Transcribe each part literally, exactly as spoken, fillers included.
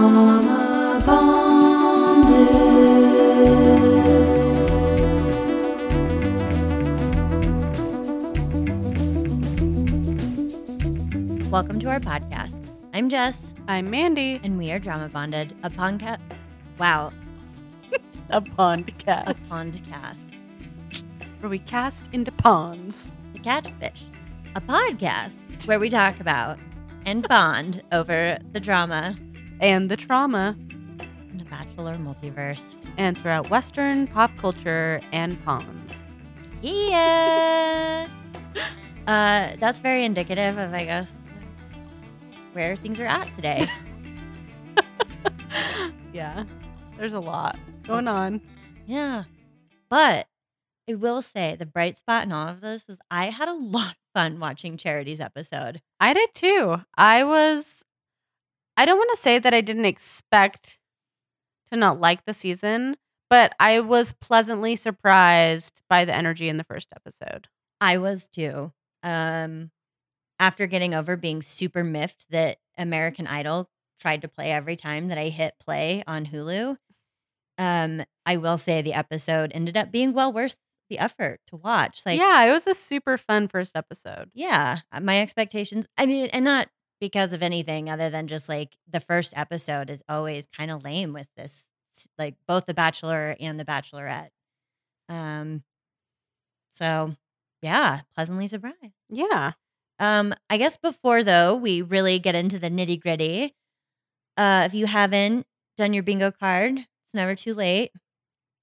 Mama Bonded. Welcome to our podcast. I'm Jess. I'm Mandy. And we are Drama Bonded. A podcast. Wow. A pondcast. A pondcast. Where we cast into ponds. The catfish. A podcast where we talk about and bond over the drama. And the trauma. In the Bachelor multiverse. And throughout Western pop culture and ponds. Yeah. uh, that's very indicative of, I guess, where things are at today. Yeah. There's a lot going on. Yeah. But I will say the bright spot in all of this is I had a lot of fun watching Charity's episode. I did too. I was, I don't want to say that I didn't expect to not like the season, but I was pleasantly surprised by the energy in the first episode. I was too. Um, after getting over being super miffed that American Idol tried to play every time that I hit play on Hulu, um, I will say the episode ended up being well worth the effort to watch. Like, yeah, it was a super fun first episode. Yeah, my expectations, I mean, and not because of anything other than just like the first episode is always kind of lame with this, like both The Bachelor and The Bachelorette. Um, so yeah, pleasantly surprised. Yeah. Um, I guess before though, we really get into the nitty gritty. Uh, if you haven't done your bingo card, it's never too late.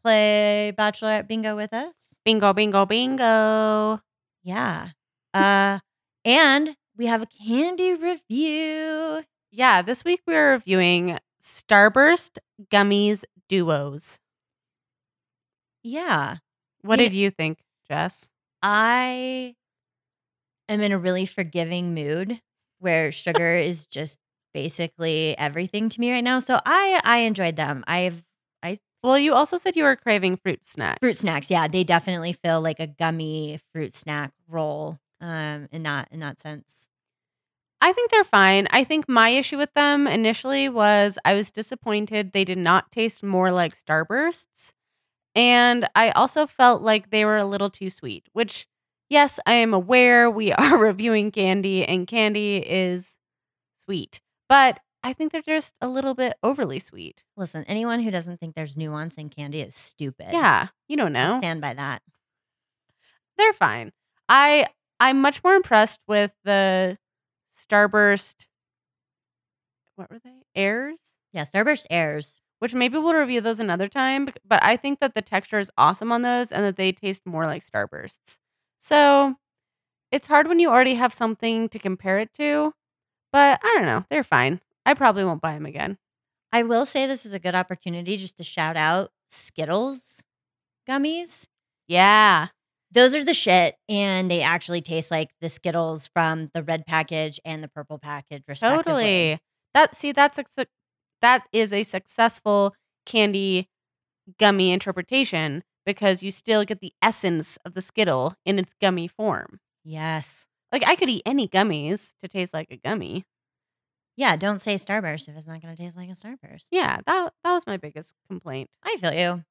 Play Bachelorette bingo with us. Bingo, bingo, bingo. Yeah. Uh, and we have a candy review. Yeah, this week we're reviewing Starburst Gummies Duos. Yeah. What you did know, you think, Jess? I am in a really forgiving mood where sugar is just basically everything to me right now. So I I enjoyed them. I've I Well, you also said you were craving fruit snacks. Fruit snacks, yeah. They definitely feel like a gummy fruit snack roll. Um, in that in that sense, I think they're fine. I think my issue with them initially was I was disappointed they did not taste more like Starbursts, and I also felt like they were a little too sweet. Which, yes, I am aware we are reviewing candy, and candy is sweet, but I think they're just a little bit overly sweet. Listen, anyone who doesn't think there's nuance in candy is stupid. Yeah, you don't know. I stand by that. They're fine. I. I'm much more impressed with the Starburst, what were they? Airs? Yeah, Starburst Airs. Which maybe we'll review those another time, but I think that the texture is awesome on those and that they taste more like Starbursts. So it's hard when you already have something to compare it to, but I don't know. They're fine. I probably won't buy them again. I will say this is a good opportunity just to shout out Skittles gummies. Yeah. Those are the shit, and they actually taste like the Skittles from the red package and the purple package, respectively. Totally. That, see, that's a, that is a successful candy gummy interpretation because you still get the essence of the Skittle in its gummy form. Yes. Like, I could eat any gummies to taste like a gummy. Yeah, don't say Starburst if it's not going to taste like a Starburst. Yeah, that that was my biggest complaint. I feel you.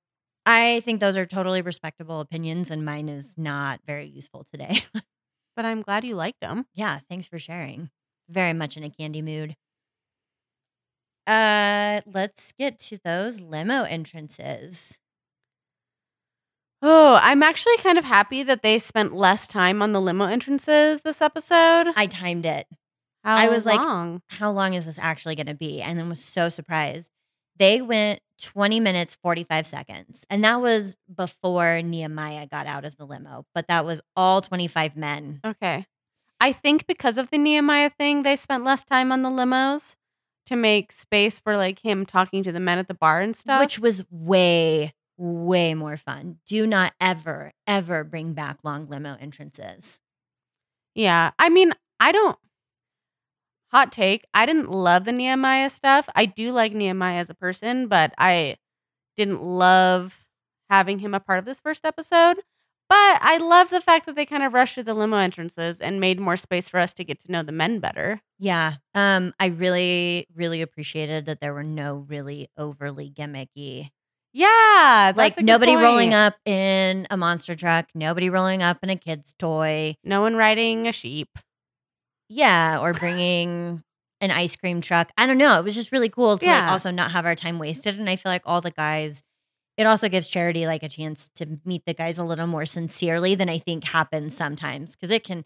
I think those are totally respectable opinions, and mine is not very useful today. But I'm glad you liked them. Yeah, thanks for sharing. Very much in a candy mood. Uh, let's get to those limo entrances. Oh, I'm actually kind of happy that they spent less time on the limo entrances this episode. I timed it. How I was long? like, how long is this actually going to be? And then was so surprised. They went twenty minutes, forty-five seconds. And that was before Nehemiah got out of the limo. But that was all twenty-five men. Okay. I think because of the Nehemiah thing, they spent less time on the limos to make space for like him talking to the men at the bar and stuff. Which was way, way more fun. Do not ever, ever bring back long limo entrances. Yeah. I mean, I don't. Hot take, I didn't love the Nehemiah stuff. I do like Nehemiah as a person, but I didn't love having him a part of this first episode. But I love the fact that they kind of rushed through the limo entrances and made more space for us to get to know the men better. Yeah. Um, I really, really appreciated that there were no really overly gimmicky. Yeah. That's like nobody point. rolling up in a monster truck. Nobody rolling up in a kid's toy. No one riding a sheep. Yeah. Or bringing an ice cream truck. I don't know. It was just really cool to yeah. like also not have our time wasted. And I feel like all the guys... It also gives Charity like a chance to meet the guys a little more sincerely than I think happens sometimes. Because it can,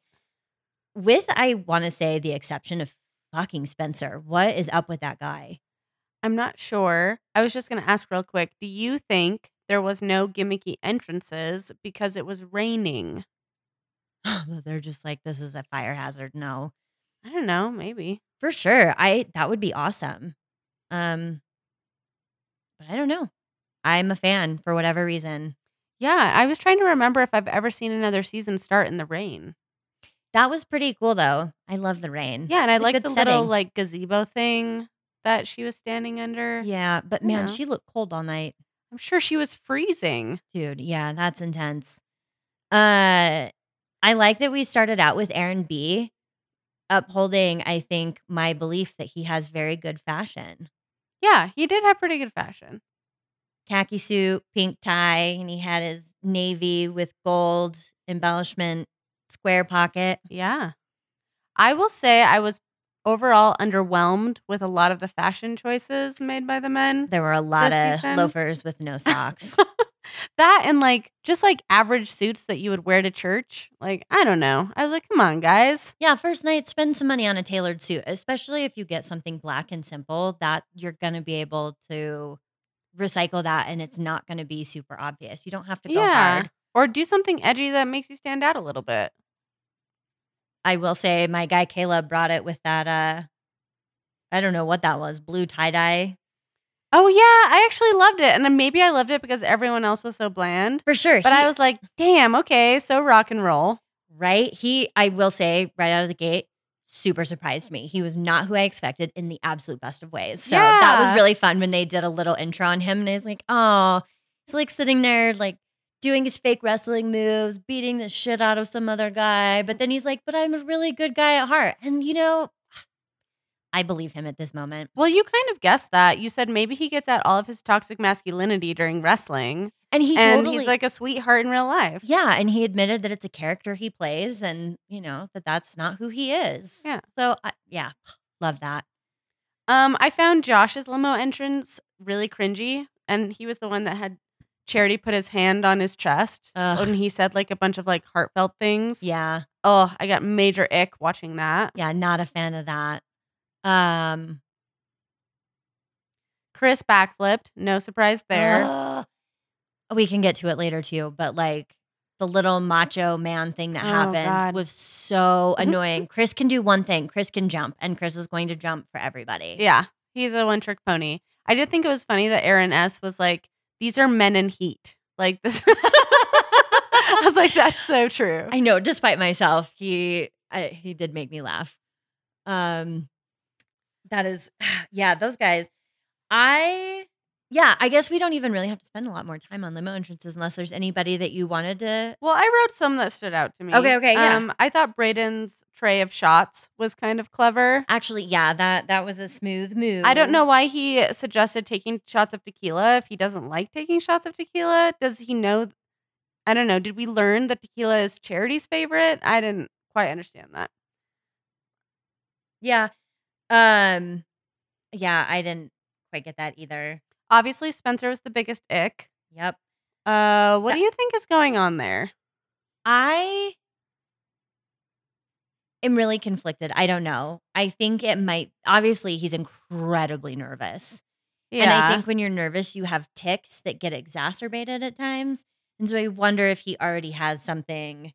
with, I want to say, the exception of fucking Spencer. What is up with that guy? I'm not sure. I was just going to ask real quick. Do you think there was no gimmicky entrances because it was raining? They're just like, this is a fire hazard. No. I don't know. Maybe. For sure. I That would be awesome. Um, But I don't know. I'm a fan for whatever reason. Yeah, I was trying to remember if I've ever seen another season start in the rain. That was pretty cool, though. I love the rain. Yeah, and it's I like the setting. Little like gazebo thing that she was standing under. Yeah, but man, know. she looked cold all night. I'm sure she was freezing. Dude, yeah, that's intense. Uh, I like that we started out with Aaron B. upholding, I think, my belief that he has very good fashion. Yeah, he did have pretty good fashion. Khaki suit, pink tie, and he had his navy with gold embellishment, square pocket. Yeah. I will say I was overall underwhelmed with a lot of the fashion choices made by the men. There were a lot of season. loafers with no socks. That and like just like average suits that you would wear to church. Like, I don't know. I was like, come on, guys. Yeah, first night, spend some money on a tailored suit, especially if you get something black and simple that you're going to be able to recycle that, and it's not going to be super obvious. You don't have to go yeah. hard. Or do something edgy that makes you stand out a little bit. I will say my guy Caleb brought it with that, uh, I don't know what that was, blue tie-dye. Oh, yeah. I actually loved it. And then maybe I loved it because everyone else was so bland. For sure. But he, I was like, damn, okay, so rock and roll. Right? He, I will say, right out of the gate, super surprised me. He was not who I expected in the absolute best of ways. So yeah. that was really fun when they did a little intro on him. And I was like, oh, he's like sitting there like doing his fake wrestling moves, beating the shit out of some other guy. But then he's like, but I'm a really good guy at heart. And, you know, I believe him at this moment. Well, you kind of guessed that. You said maybe he gets out all of his toxic masculinity during wrestling. And he and totally, he's like a sweetheart in real life. Yeah, and he admitted that it's a character he plays and, you know, that that's not who he is. Yeah. So, I, yeah, love that. Um, I found Josh's limo entrance really cringy, and he was the one that had Charity put his hand on his chest. Ugh. And he said, like, a bunch of, like, heartfelt things. Yeah. Oh, I got major ick watching that. Yeah, not a fan of that. Um, Chris backflipped. No surprise there. Ugh. We can get to it later, too, but, like, the little macho man thing that oh, happened God. was so annoying. Chris can do one thing. Chris can jump, and Chris is going to jump for everybody. Yeah, he's a one-trick pony. I did think it was funny that Aaron S. was like, these are men in heat. Like, this. I was like, that's so true. I know, despite myself, he I, he did make me laugh. Um, That is, yeah, those guys. I... Yeah, I guess we don't even really have to spend a lot more time on limo entrances unless there's anybody that you wanted to... Well, I wrote some that stood out to me. Okay, okay, yeah. Um, I thought Brayden's tray of shots was kind of clever. Actually, yeah, that, that was a smooth move. I don't know why he suggested taking shots of tequila if he doesn't like taking shots of tequila. Does he know... I don't know. Did we learn that tequila is Charity's favorite? I didn't quite understand that. Yeah. Um, yeah, I didn't quite get that either. Obviously, Spencer was the biggest ick. Yep. Uh, what that, do you think is going on there? I am really conflicted. I don't know. I think it might... Obviously, he's incredibly nervous. Yeah. And I think when you're nervous, you have tics that get exacerbated at times. And so I wonder if he already has something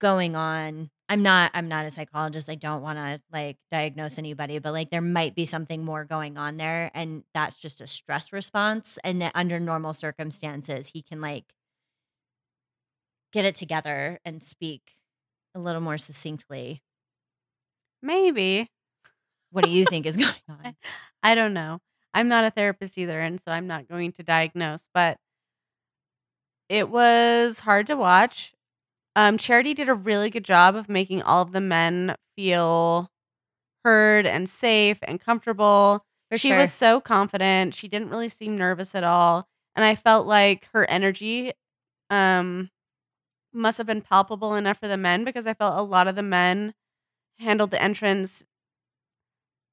going on. I'm not I'm not a psychologist. I don't want to like diagnose anybody, but like there might be something more going on there, and that's just a stress response, and that under normal circumstances he can like get it together and speak a little more succinctly. Maybe. What do you think is going on? I don't know. I'm not a therapist either, and so I'm not going to diagnose, but It was hard to watch. Um, Charity did a really good job of making all of the men feel heard and safe and comfortable. For she sure. was so confident. She didn't really seem nervous at all. And I felt like her energy um, must have been palpable enough for the men, because I felt a lot of the men handled the entrance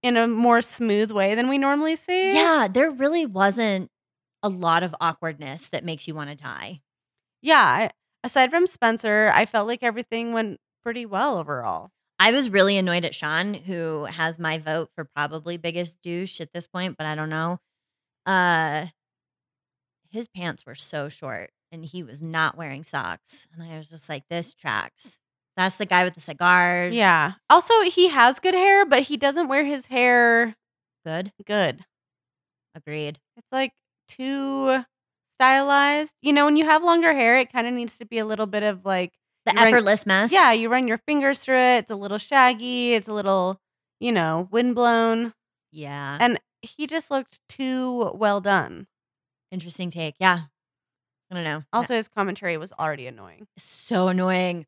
in a more smooth way than we normally see. Yeah, there really wasn't a lot of awkwardness that makes you want to die. Yeah. I, aside from Spencer, I felt like everything went pretty well overall. I was really annoyed at Sean, who has my vote for probably biggest douche at this point, but I don't know. Uh, his pants were so short, and he was not wearing socks. And I was just like, this tracks. That's the guy with the cigars. Yeah. Also, he has good hair, but he doesn't wear his hair good. Good. Agreed. It's like too stylized. You know, when you have longer hair, it kind of needs to be a little bit of like the effortless run, mess. Yeah, you run your fingers through it. It's a little shaggy. It's a little, you know, windblown. Yeah. And he just looked too well done. Interesting take. Yeah. I don't know. Also, his commentary was already annoying. So annoying.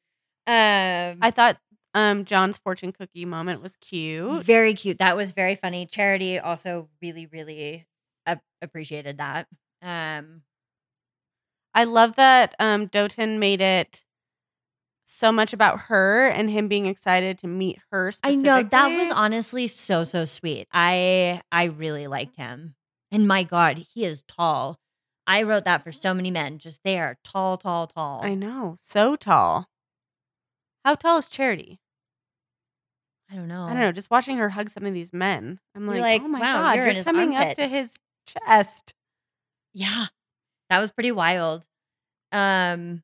Um, I thought um, John's fortune cookie moment was cute. Very cute. That was very funny. Charity also really, really ap- appreciated that. Um, I love that um, Doton made it so much about her and him being excited to meet her specifically. I know. That was honestly so, so sweet. I I really liked him. And my God, he is tall. I wrote that for so many men. Just they are tall, tall, tall. I know. So tall. How tall is Charity? I don't know. I don't know. Just watching her hug some of these men, I'm like, like oh my wow, God, you're, you're coming armpit. Up to his chest. Yeah. That was pretty wild. Um,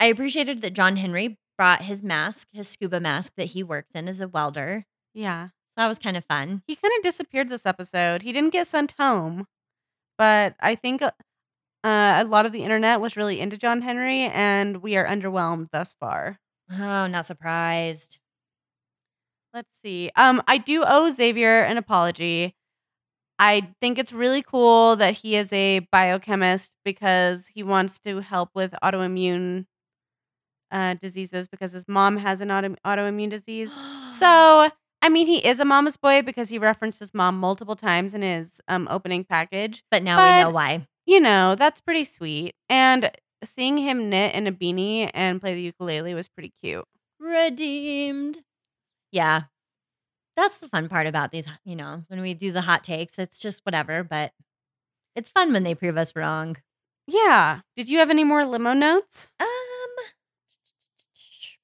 I appreciated that John Henry brought his mask, his scuba mask that he works in as a welder. Yeah. That was kind of fun. He kind of disappeared this episode. He didn't get sent home, but I think uh, a lot of the internet was really into John Henry, and we are underwhelmed thus far. Oh, not surprised. Let's see. Um, I do owe Xavier an apology. I think it's really cool that he is a biochemist because he wants to help with autoimmune uh, diseases because his mom has an auto- autoimmune disease. So, I mean, he is a mama's boy because he referenced his mom multiple times in his um, opening package. But now but, we know why. You know, that's pretty sweet. And seeing him knit in a beanie and play the ukulele was pretty cute. Redeemed. Yeah. That's the fun part about these, you know, when we do the hot takes, it's just whatever, but it's fun when they prove us wrong. Yeah. Did you have any more limo notes? Um,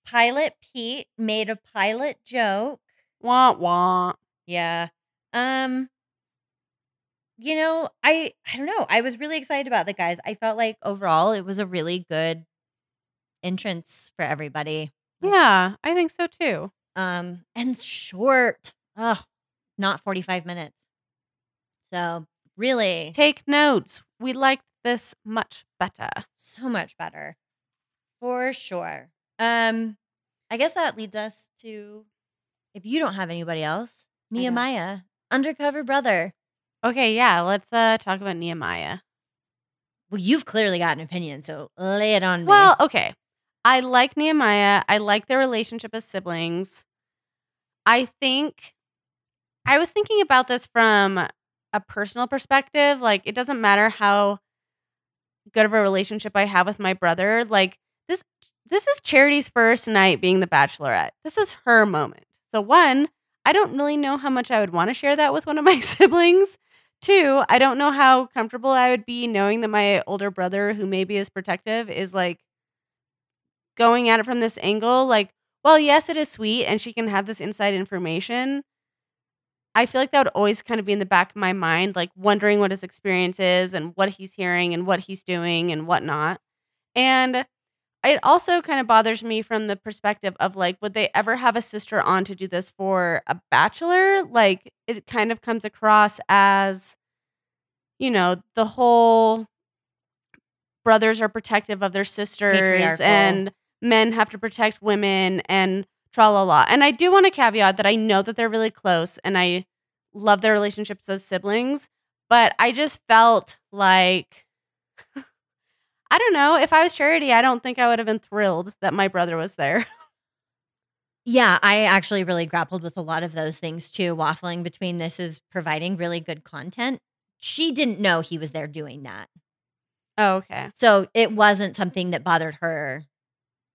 Pilot Pete made a pilot joke. Wah, wah. Yeah. Um... You know, I I don't know. I was really excited about the guys. I felt like overall it was a really good entrance for everybody. Yeah, I think so too. Um, and short. Ugh, not forty-five minutes. So really. Take notes. We liked this much better. So much better. For sure. Um, I guess that leads us to, if you don't have anybody else, Nehemiah, undercover brother. Okay, yeah, let's uh, talk about Nehemiah. Well, you've clearly got an opinion, so lay it on me. Well, okay. I like Nehemiah. I like their relationship as siblings. I think I was thinking about this from a personal perspective. Like, it doesn't matter how good of a relationship I have with my brother. Like, this this is Charity's first night being the Bachelorette. This is her moment. So, one, I don't really know how much I would want to share that with one of my siblings. Two, I don't know how comfortable I would be knowing that my older brother, who maybe is protective, is like going at it from this angle. Like, well, yes, it is sweet and she can have this inside information. I feel like that would always kind of be in the back of my mind, like wondering what his experience is and what he's hearing and what he's doing and whatnot. And it also kind of bothers me from the perspective of like, would they ever have a sister on to do this for a bachelor? Like, it kind of comes across as, you know, the whole brothers are protective of their sisters and men have to protect women and tra la la. And I do want to caveat that I know that they're really close and I love their relationships as siblings, but I just felt like I don't know. If I was Charity, I don't think I would have been thrilled that my brother was there. Yeah, I actually really grappled with a lot of those things too. Waffling between this is providing really good content. She didn't know he was there doing that. Oh, okay. So it wasn't something that bothered her.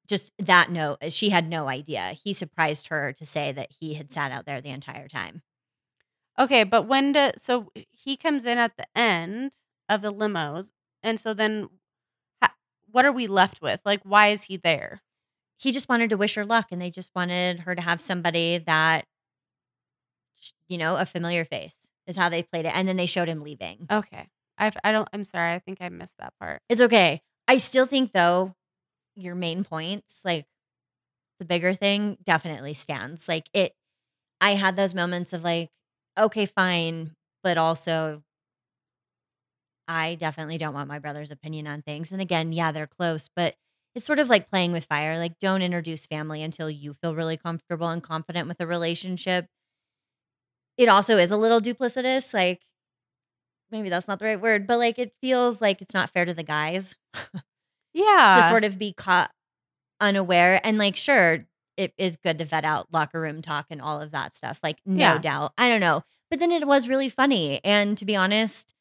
Just that note, she had no idea. He surprised her to say that he had sat out there the entire time. Okay, but when do, so he comes in at the end of the limos, and so then what are we left with? Like, why is he there? He just wanted to wish her luck, and they just wanted her to have somebody that, you know, a familiar face is how they played it. And then they showed him leaving. Okay. I I don't, I'm sorry. I think I missed that part. It's okay. I still think, though, your main points, like the bigger thing, definitely stands. Like it, I had those moments of like, okay, fine, but also I definitely don't want my brother's opinion on things. And again, yeah, they're close, but it's sort of like playing with fire. Like, don't introduce family until you feel really comfortable and confident with the relationship. It also is a little duplicitous. Like, maybe that's not the right word, but like it feels like it's not fair to the guys. Yeah. To sort of be caught unaware. And like, sure, it is good to vet out locker room talk and all of that stuff. Like, no yeah. doubt. I don't know. But then it was really funny. And to be honest,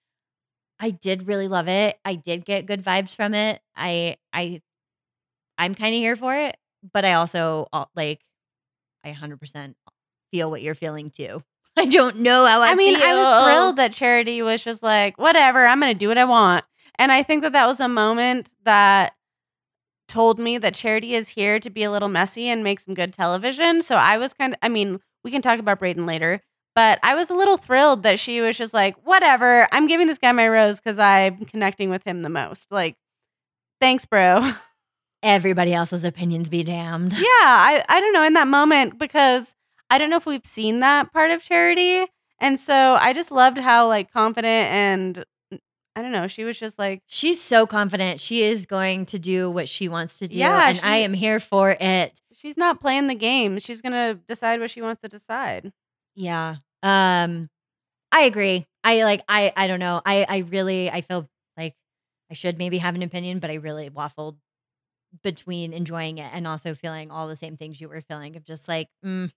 I did really love it. I did get good vibes from it. I, I, I'm kind of here for it, but I also like, I one hundred percent feel what you're feeling too. I don't know how I, I mean, feel. I was thrilled that Charity was just like, whatever, I'm going to do what I want. And I think that that was a moment that told me that Charity is here to be a little messy and make some good television. So I was kind of, I mean, we can talk about Brayden later, but I was a little thrilled that she was just like, whatever, I'm giving this guy my rose because I'm connecting with him the most. Like, thanks, bro. Everybody else's opinions be damned. Yeah, I, I don't know in that moment because I don't know if we've seen that part of Charity. And so I just loved how like confident and I don't know. She was just like. She's so confident. She is going to do what she wants to do. Yeah, and she, I am here for it. She's not playing the game. She's going to decide what she wants to decide. Yeah. Um, I agree. I like I, I don't know. I, I really I feel like I should maybe have an opinion, but I really waffled between enjoying it and also feeling all the same things you were feeling of just like, mm,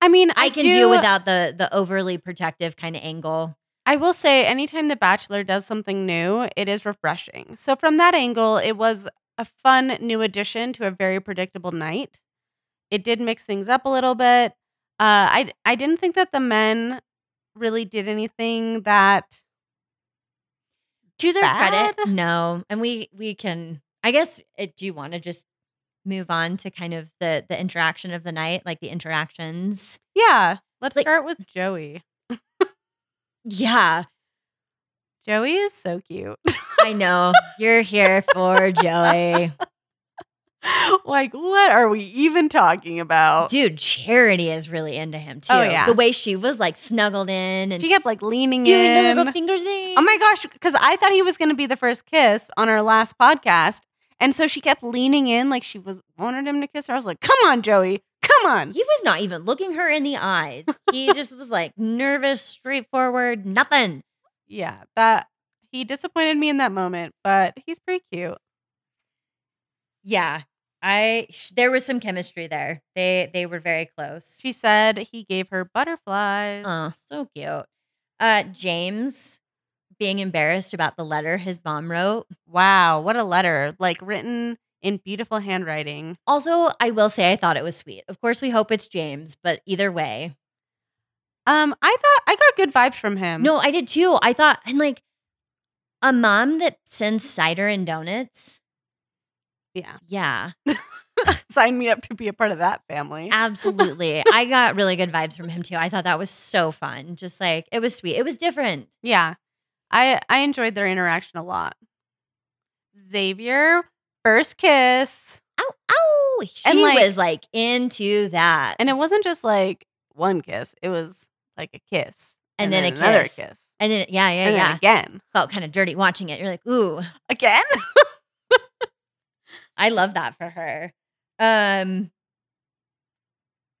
I mean, I, I can do, do without the the overly protective kind of angle. I will say anytime The Bachelor does something new, it is refreshing. So from that angle, it was a fun new addition to a very predictable night. It did mix things up a little bit. Uh, I, I didn't think that the men really did anything that to their bad. Credit. No. And we, we can... I guess, it, do you want to just move on to kind of the, the interaction of the night, like the interactions? Yeah. Let's like, start with Joey. Yeah. Joey is so cute. I know. You're here for Joey. Like, what are we even talking about? Dude, Charity is really into him, too. Oh, yeah. The way she was, like, snuggled in. And she kept, like, leaning doing in. Doing the little finger thing. Oh, my gosh. Because I thought he was going to be the first kiss on our last podcast. And so she kept leaning in like she was wanted him to kiss her. I was like, come on, Joey. Come on. He was not even looking her in the eyes. He just was like nervous, straightforward, nothing. Yeah, that he disappointed me in that moment, but he's pretty cute. Yeah, I there was some chemistry there. They they were very close. She said he gave her butterflies. Oh, so cute. Uh, James. Being embarrassed about the letter his mom wrote. Wow, what a letter. Like written in beautiful handwriting. Also, I will say I thought it was sweet. Of course, we hope it's James, but either way. Um, I thought I got good vibes from him. No, I did too. I thought, and like a mom that sends cider and donuts. Yeah. Yeah. Sign me up to be a part of that family. Absolutely. I got really good vibes from him too. I thought that was so fun. Just like, it was sweet. It was different. Yeah. I, I enjoyed their interaction a lot. Xavier, first kiss. Ow, ow. She and like, was like into that. And it wasn't just like one kiss. It was like a kiss. And, and then, then a another kiss. kiss. And then, yeah, yeah, and yeah. Then again. Felt kind of dirty watching it. You're like, ooh. Again? I love that for her. Um,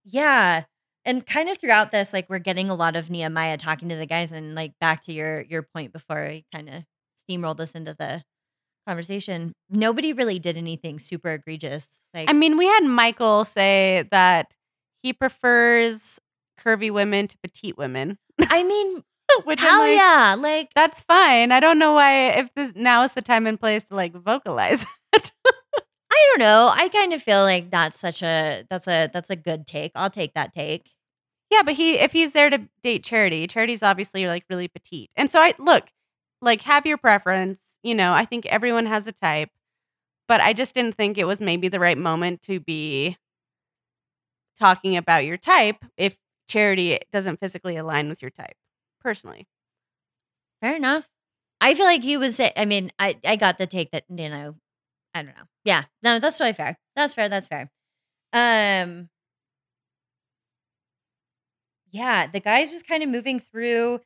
yeah. And kind of throughout this, like, we're getting a lot of Nehemiah talking to the guys and, like, back to your your point before we kind of steamrolled us into the conversation, nobody really did anything super egregious. Like, I mean, we had Michael say that he prefers curvy women to petite women. I mean, which hell like, yeah, like that's fine. I don't know why if this now is the time and place to like vocalize it. I don't know. I kind of feel like that's such a that's a that's a good take. I'll take that take. Yeah, but he if he's there to date Charity, Charity's obviously like really petite. And so I look, like have your preference. You know, I think everyone has a type, but I just didn't think it was maybe the right moment to be talking about your type if Charity doesn't physically align with your type, personally. Fair enough. I feel like he was, I mean, I, I got the take that, you know, I don't know. Yeah, no, that's totally fair. That's fair. That's fair. Um, yeah, the guy's just kind of moving through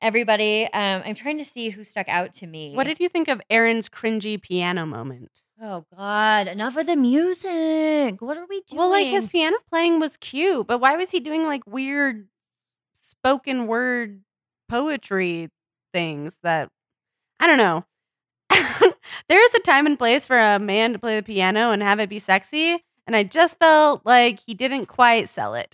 everybody. Um, I'm trying to see who stuck out to me. What did you think of Aaron's cringy piano moment? Oh, God. Enough of the music. What are we doing? Well, like his piano playing was cute, but why was he doing like weird spoken word poetry things that, I don't know. There is a time and place for a man to play the piano and have it be sexy. And I just felt like he didn't quite sell it.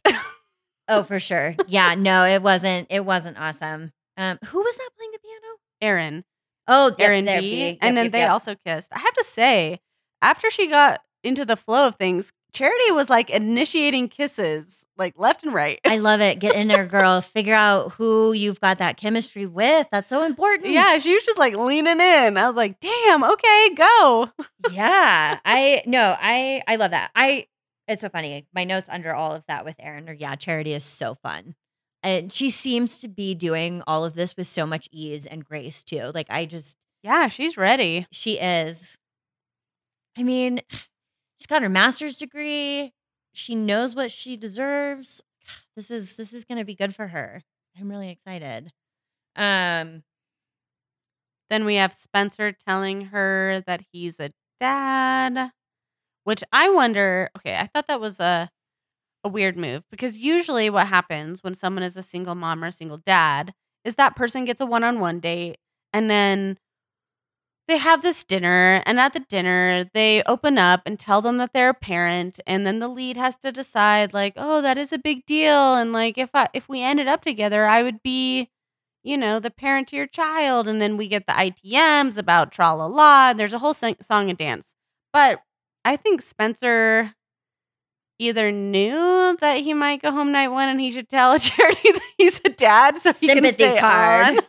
Oh, for sure. Yeah, no, it wasn't. It wasn't awesome. Um, who was that playing the piano? Aaron. Oh, yep, Aaron B. Yep, yep, and then yep, they yep. also kissed. I have to say, after she got into the flow of things, Charity was like initiating kisses, like left and right. I love it. Get in there, girl. Figure out who you've got that chemistry with. That's so important. Yeah, she was just like leaning in. I was like, damn, okay, go. Yeah, I no, I I love that. I. It's so funny. My notes under all of that with Aaron are, yeah, Charity is so fun. And she seems to be doing all of this with so much ease and grace, too. Like, I just... Yeah, she's ready. She is. I mean, she's got her master's degree. She knows what she deserves. This is this is going to be good for her. I'm really excited. Um, Then we have Spencer telling her that he's a dad, which I wonder... Okay, I thought that was a... a weird move, because usually what happens when someone is a single mom or a single dad is that person gets a one-on-one date and then they have this dinner, and at the dinner they open up and tell them that they're a parent, and then the lead has to decide like, oh, that is a big deal, and like if I if we ended up together I would be, you know, the parent to your child, and then we get the I T Ms about tra-la-la, and there's a whole song and dance. But I think Spencer either knew that he might go home night one and he should tell Charity that he's a dad so he Sympathy can stay card. On.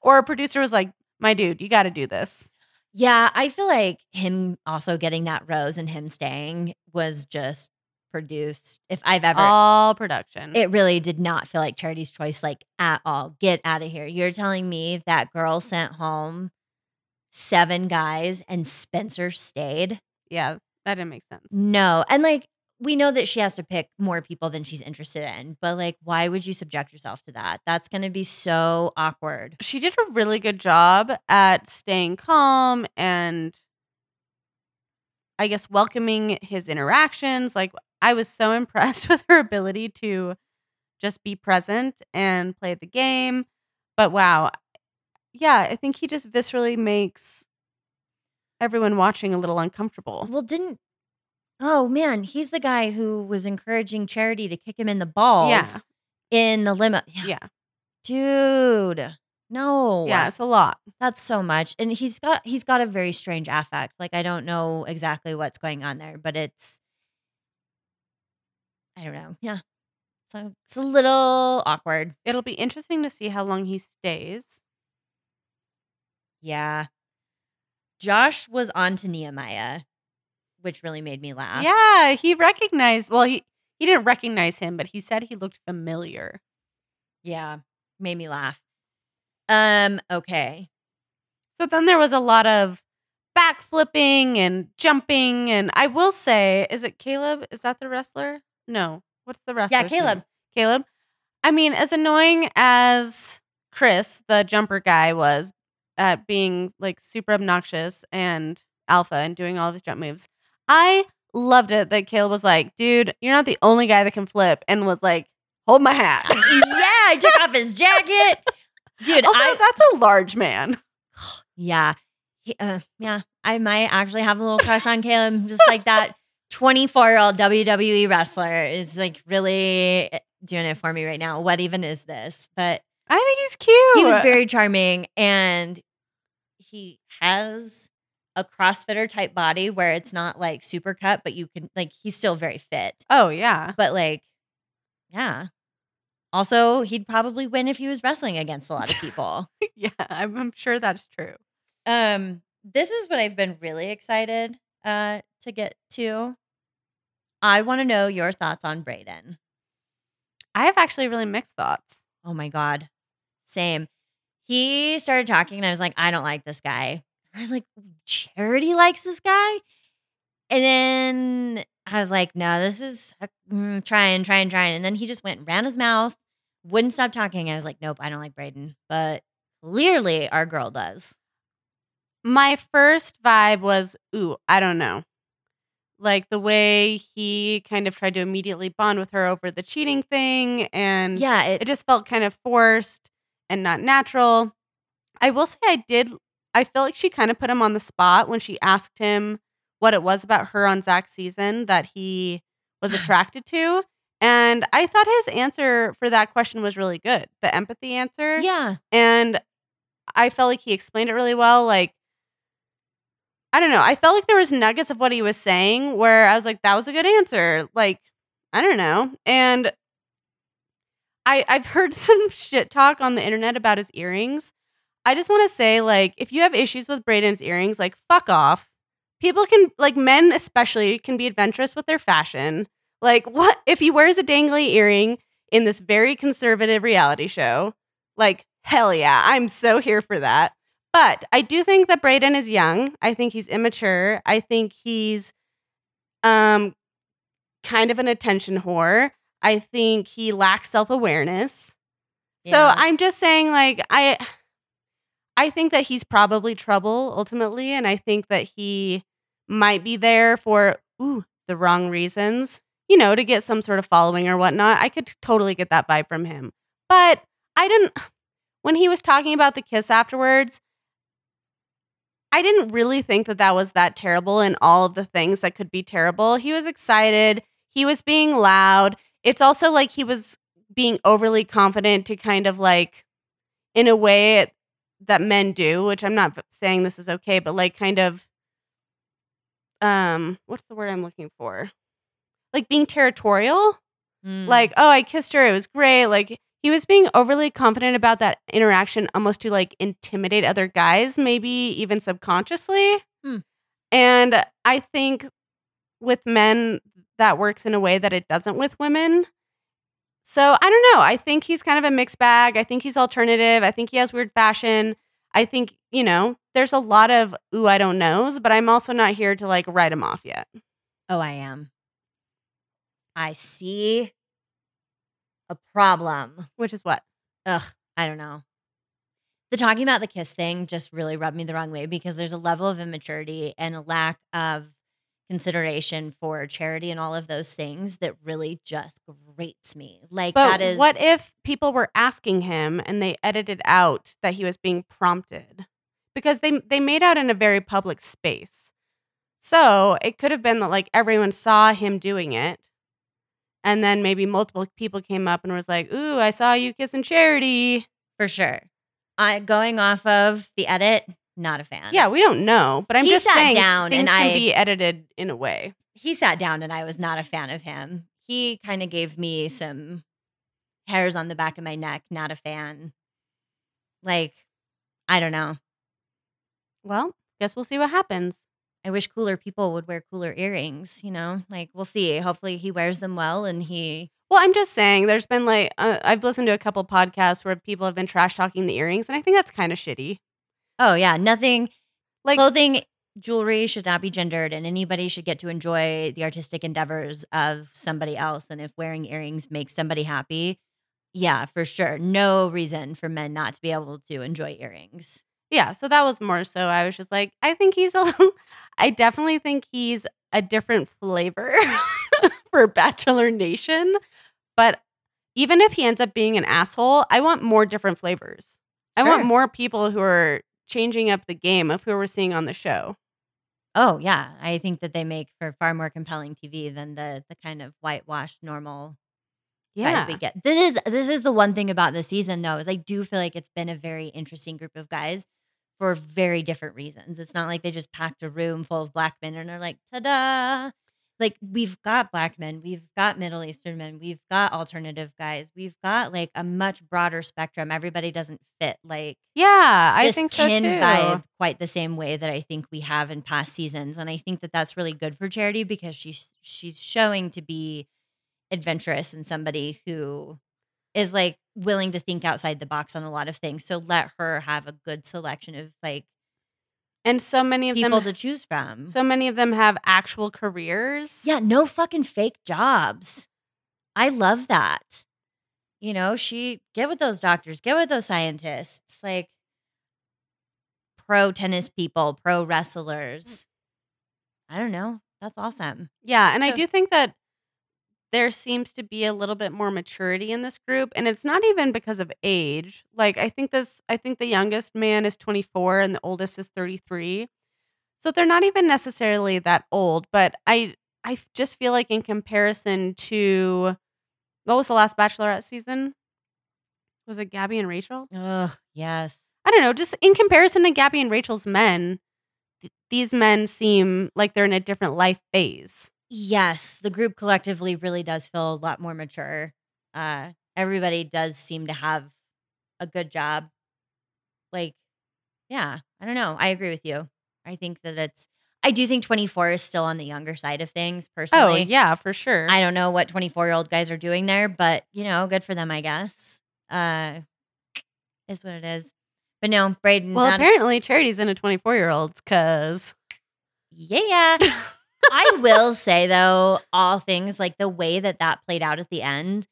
Or a producer was like, my dude, you got to do this. Yeah, I feel like him also getting that rose and him staying was just produced, if I've ever. All production. It really did not feel like Charity's choice, like, at all. Get out of here. You're telling me that girl sent home seven guys and Spencer stayed? Yeah, that didn't make sense. No, and like, we know that she has to pick more people than she's interested in, but like, why would you subject yourself to that? That's going to be so awkward. She did a really good job at staying calm and I guess welcoming his interactions. Like, I was so impressed with her ability to just be present and play the game. But wow. Yeah, I think he just viscerally makes everyone watching a little uncomfortable. Well, didn't... Oh, man, he's the guy who was encouraging Charity to kick him in the balls yeah. in the limo. Yeah. yeah. Dude. No. Yeah, it's a lot. That's so much. And he's got he's got a very strange affect. Like, I don't know exactly what's going on there, but it's... I don't know. Yeah. So it's a little awkward. It'll be interesting to see how long he stays. Yeah. Josh was on to Nehemiah, which really made me laugh. Yeah, he recognized, well, he, he didn't recognize him, but he said he looked familiar. Yeah, made me laugh. Um, okay. So then there was a lot of backflipping and jumping, and I will say, is it Caleb? Is that the wrestler? No. What's the wrestler? Yeah, Caleb. Name? Caleb. I mean, as annoying as Chris, the jumper guy, was, at being like super obnoxious and alpha and doing all of his jump moves, I loved it that Caleb was like, dude, you're not the only guy that can flip, and was like, hold my hat. Yeah, I took off his jacket. Dude, also, I, that's a large man. Yeah. he, uh, yeah, I might actually have a little crush on Caleb. Just like that twenty-four-year-old W W E wrestler is like really doing it for me right now. What even is this? But I think he's cute. He was very charming, and he has a CrossFitter type body where it's not like super cut, but you can like, he's still very fit. Oh yeah. But like, yeah. Also, he'd probably win if he was wrestling against a lot of people. Yeah, I'm, I'm sure that's true. Um, this is what I've been really excited uh, to get to. I want to know your thoughts on Brayden. I have actually really mixed thoughts. Oh my God. Same. He started talking and I was like, I don't like this guy. I was like, Charity likes this guy? And then I was like, no, this is mm, trying, trying, trying. And then he just went ran his mouth. Wouldn't stop talking. I was like, nope, I don't like Brayden. But clearly our girl does. My first vibe was, ooh, I don't know. Like the way he kind of tried to immediately bond with her over the cheating thing. And yeah, it, it just felt kind of forced and not natural. I will say I did. I feel like she kind of put him on the spot when she asked him what it was about her on Zach's season that he was attracted to. And I thought his answer for that question was really good. The empathy answer. Yeah. And I felt like he explained it really well. Like, I don't know. I felt like there was nuggets of what he was saying where I was like, that was a good answer. Like, I don't know. And I, I've heard some shit talk on the internet about his earrings. I just want to say, like, if you have issues with Brayden's earrings, like, fuck off. People can, like, men especially can be adventurous with their fashion. Like, what if he wears a dangly earring in this very conservative reality show? Like, hell yeah, I'm so here for that. But I do think that Brayden is young. I think he's immature. I think he's um, kind of an attention whore. I think he lacks self-awareness. Yeah. So I'm just saying, like, I, I think that he's probably trouble ultimately. And I think that he might be there for ooh, the wrong reasons, you know, to get some sort of following or whatnot. I could totally get that vibe from him. But I didn't, when he was talking about the kiss afterwards, I didn't really think that that was that terrible in all of the things that could be terrible. He was excited. He was being loud. It's also like he was being overly confident to kind of like, in a way that men do, which I'm not saying this is okay, but like kind of, um, what's the word I'm looking for? Like being territorial. Mm. Like, oh, I kissed her. It was great. Like he was being overly confident about that interaction almost to like intimidate other guys, maybe even subconsciously. Mm. And I think with men that works in a way that it doesn't with women. So I don't know. I think he's kind of a mixed bag. I think he's alternative. I think he has weird fashion. I think, you know, there's a lot of, ooh, I don't knows, but I'm also not here to like write him off yet. Oh, I am. I see a problem. Which is what? Ugh, I don't know. The talking about the kiss thing just really rubbed me the wrong way because there's a level of immaturity and a lack of consideration for Charity and all of those things that really just grates me. Like, but that is. What if people were asking him and they edited out that he was being prompted? Because they they made out in a very public space. So it could have been that like everyone saw him doing it. And then maybe multiple people came up and was like, ooh, I saw you kissing Charity. For sure. I going off of the edit. Not a fan. Yeah, we don't know, but I'm he just sat saying down things and can I, be edited in a way. He sat down and I was not a fan of him. He kind of gave me some hairs on the back of my neck. Not a fan. Like, I don't know. Well, guess we'll see what happens. I wish cooler people would wear cooler earrings, you know? Like, we'll see. Hopefully he wears them well and he... Well, I'm just saying there's been like... Uh, I've listened to a couple podcasts where people have been trash talking the earrings and I think that's kind of shitty. Oh, yeah. Nothing like clothing, jewelry should not be gendered, and anybody should get to enjoy the artistic endeavors of somebody else. And if wearing earrings makes somebody happy, yeah, for sure. No reason for men not to be able to enjoy earrings. Yeah. So that was more so. I was just like, I think he's a little, I definitely think he's a different flavor for Bachelor Nation. But even if he ends up being an asshole, I want more different flavors. I sure. want more people who are changing up the game of who we're seeing on the show. Oh, yeah. I think that they make for far more compelling T V than the the kind of whitewashed normal yeah. guys we get. This is this is the one thing about this season, though, is I do feel like it's been a very interesting group of guys for very different reasons. It's not like they just packed a room full of black men and are like, ta-da. Like, we've got black men, we've got Middle Eastern men, we've got alternative guys, we've got like a much broader spectrum. Everybody doesn't fit like yeah, I think so too. This kin vibe quite the same way that I think we have in past seasons, and I think that that's really good for Charity because she's she's showing to be adventurous and somebody who is like willing to think outside the box on a lot of things. So let her have a good selection of like. And so many of them people to choose from. So many of them have actual careers. Yeah, no fucking fake jobs. I love that. You know, she get with those doctors, get with those scientists, like pro tennis people, pro wrestlers. I don't know. That's awesome. Yeah, and so I do think that there seems to be a little bit more maturity in this group, and it's not even because of age. Like I think this, I think the youngest man is twenty-four and the oldest is thirty-three. So they're not even necessarily that old, but I, I just feel like in comparison to what was the last Bachelorette season? Was it Gabby and Rachel? Ugh, yes. I don't know. Just in comparison to Gabby and Rachel's men, th- these men seem like they're in a different life phase. Yes, the group collectively really does feel a lot more mature. Uh, everybody does seem to have a good job. Like, yeah, I don't know. I agree with you. I think that it's, I do think twenty-four is still on the younger side of things, personally. Oh, yeah, for sure. I don't know what twenty-four-year-old guys are doing there, but, you know, good for them, I guess. Uh, is what it is. But no, Brayden. Well, apparently a- Charity's into twenty-four-year-olds because. Yeah. I will say, though, all things like the way that that played out at the end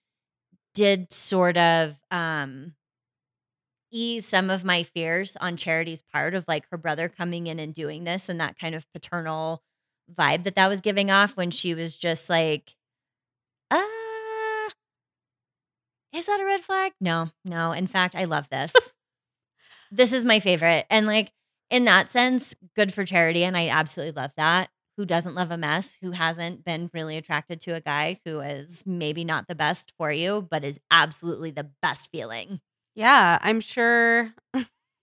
did sort of um, ease some of my fears on Charity's part of like her brother coming in and doing this and that kind of paternal vibe that that was giving off when she was just like, ah, is that a red flag? No, no. In fact, I love this. This is my favorite. And like in that sense, good for Charity. And I absolutely love that. Who doesn't love a mess, who hasn't been really attracted to a guy who is maybe not the best for you, but is absolutely the best feeling. Yeah, I'm sure.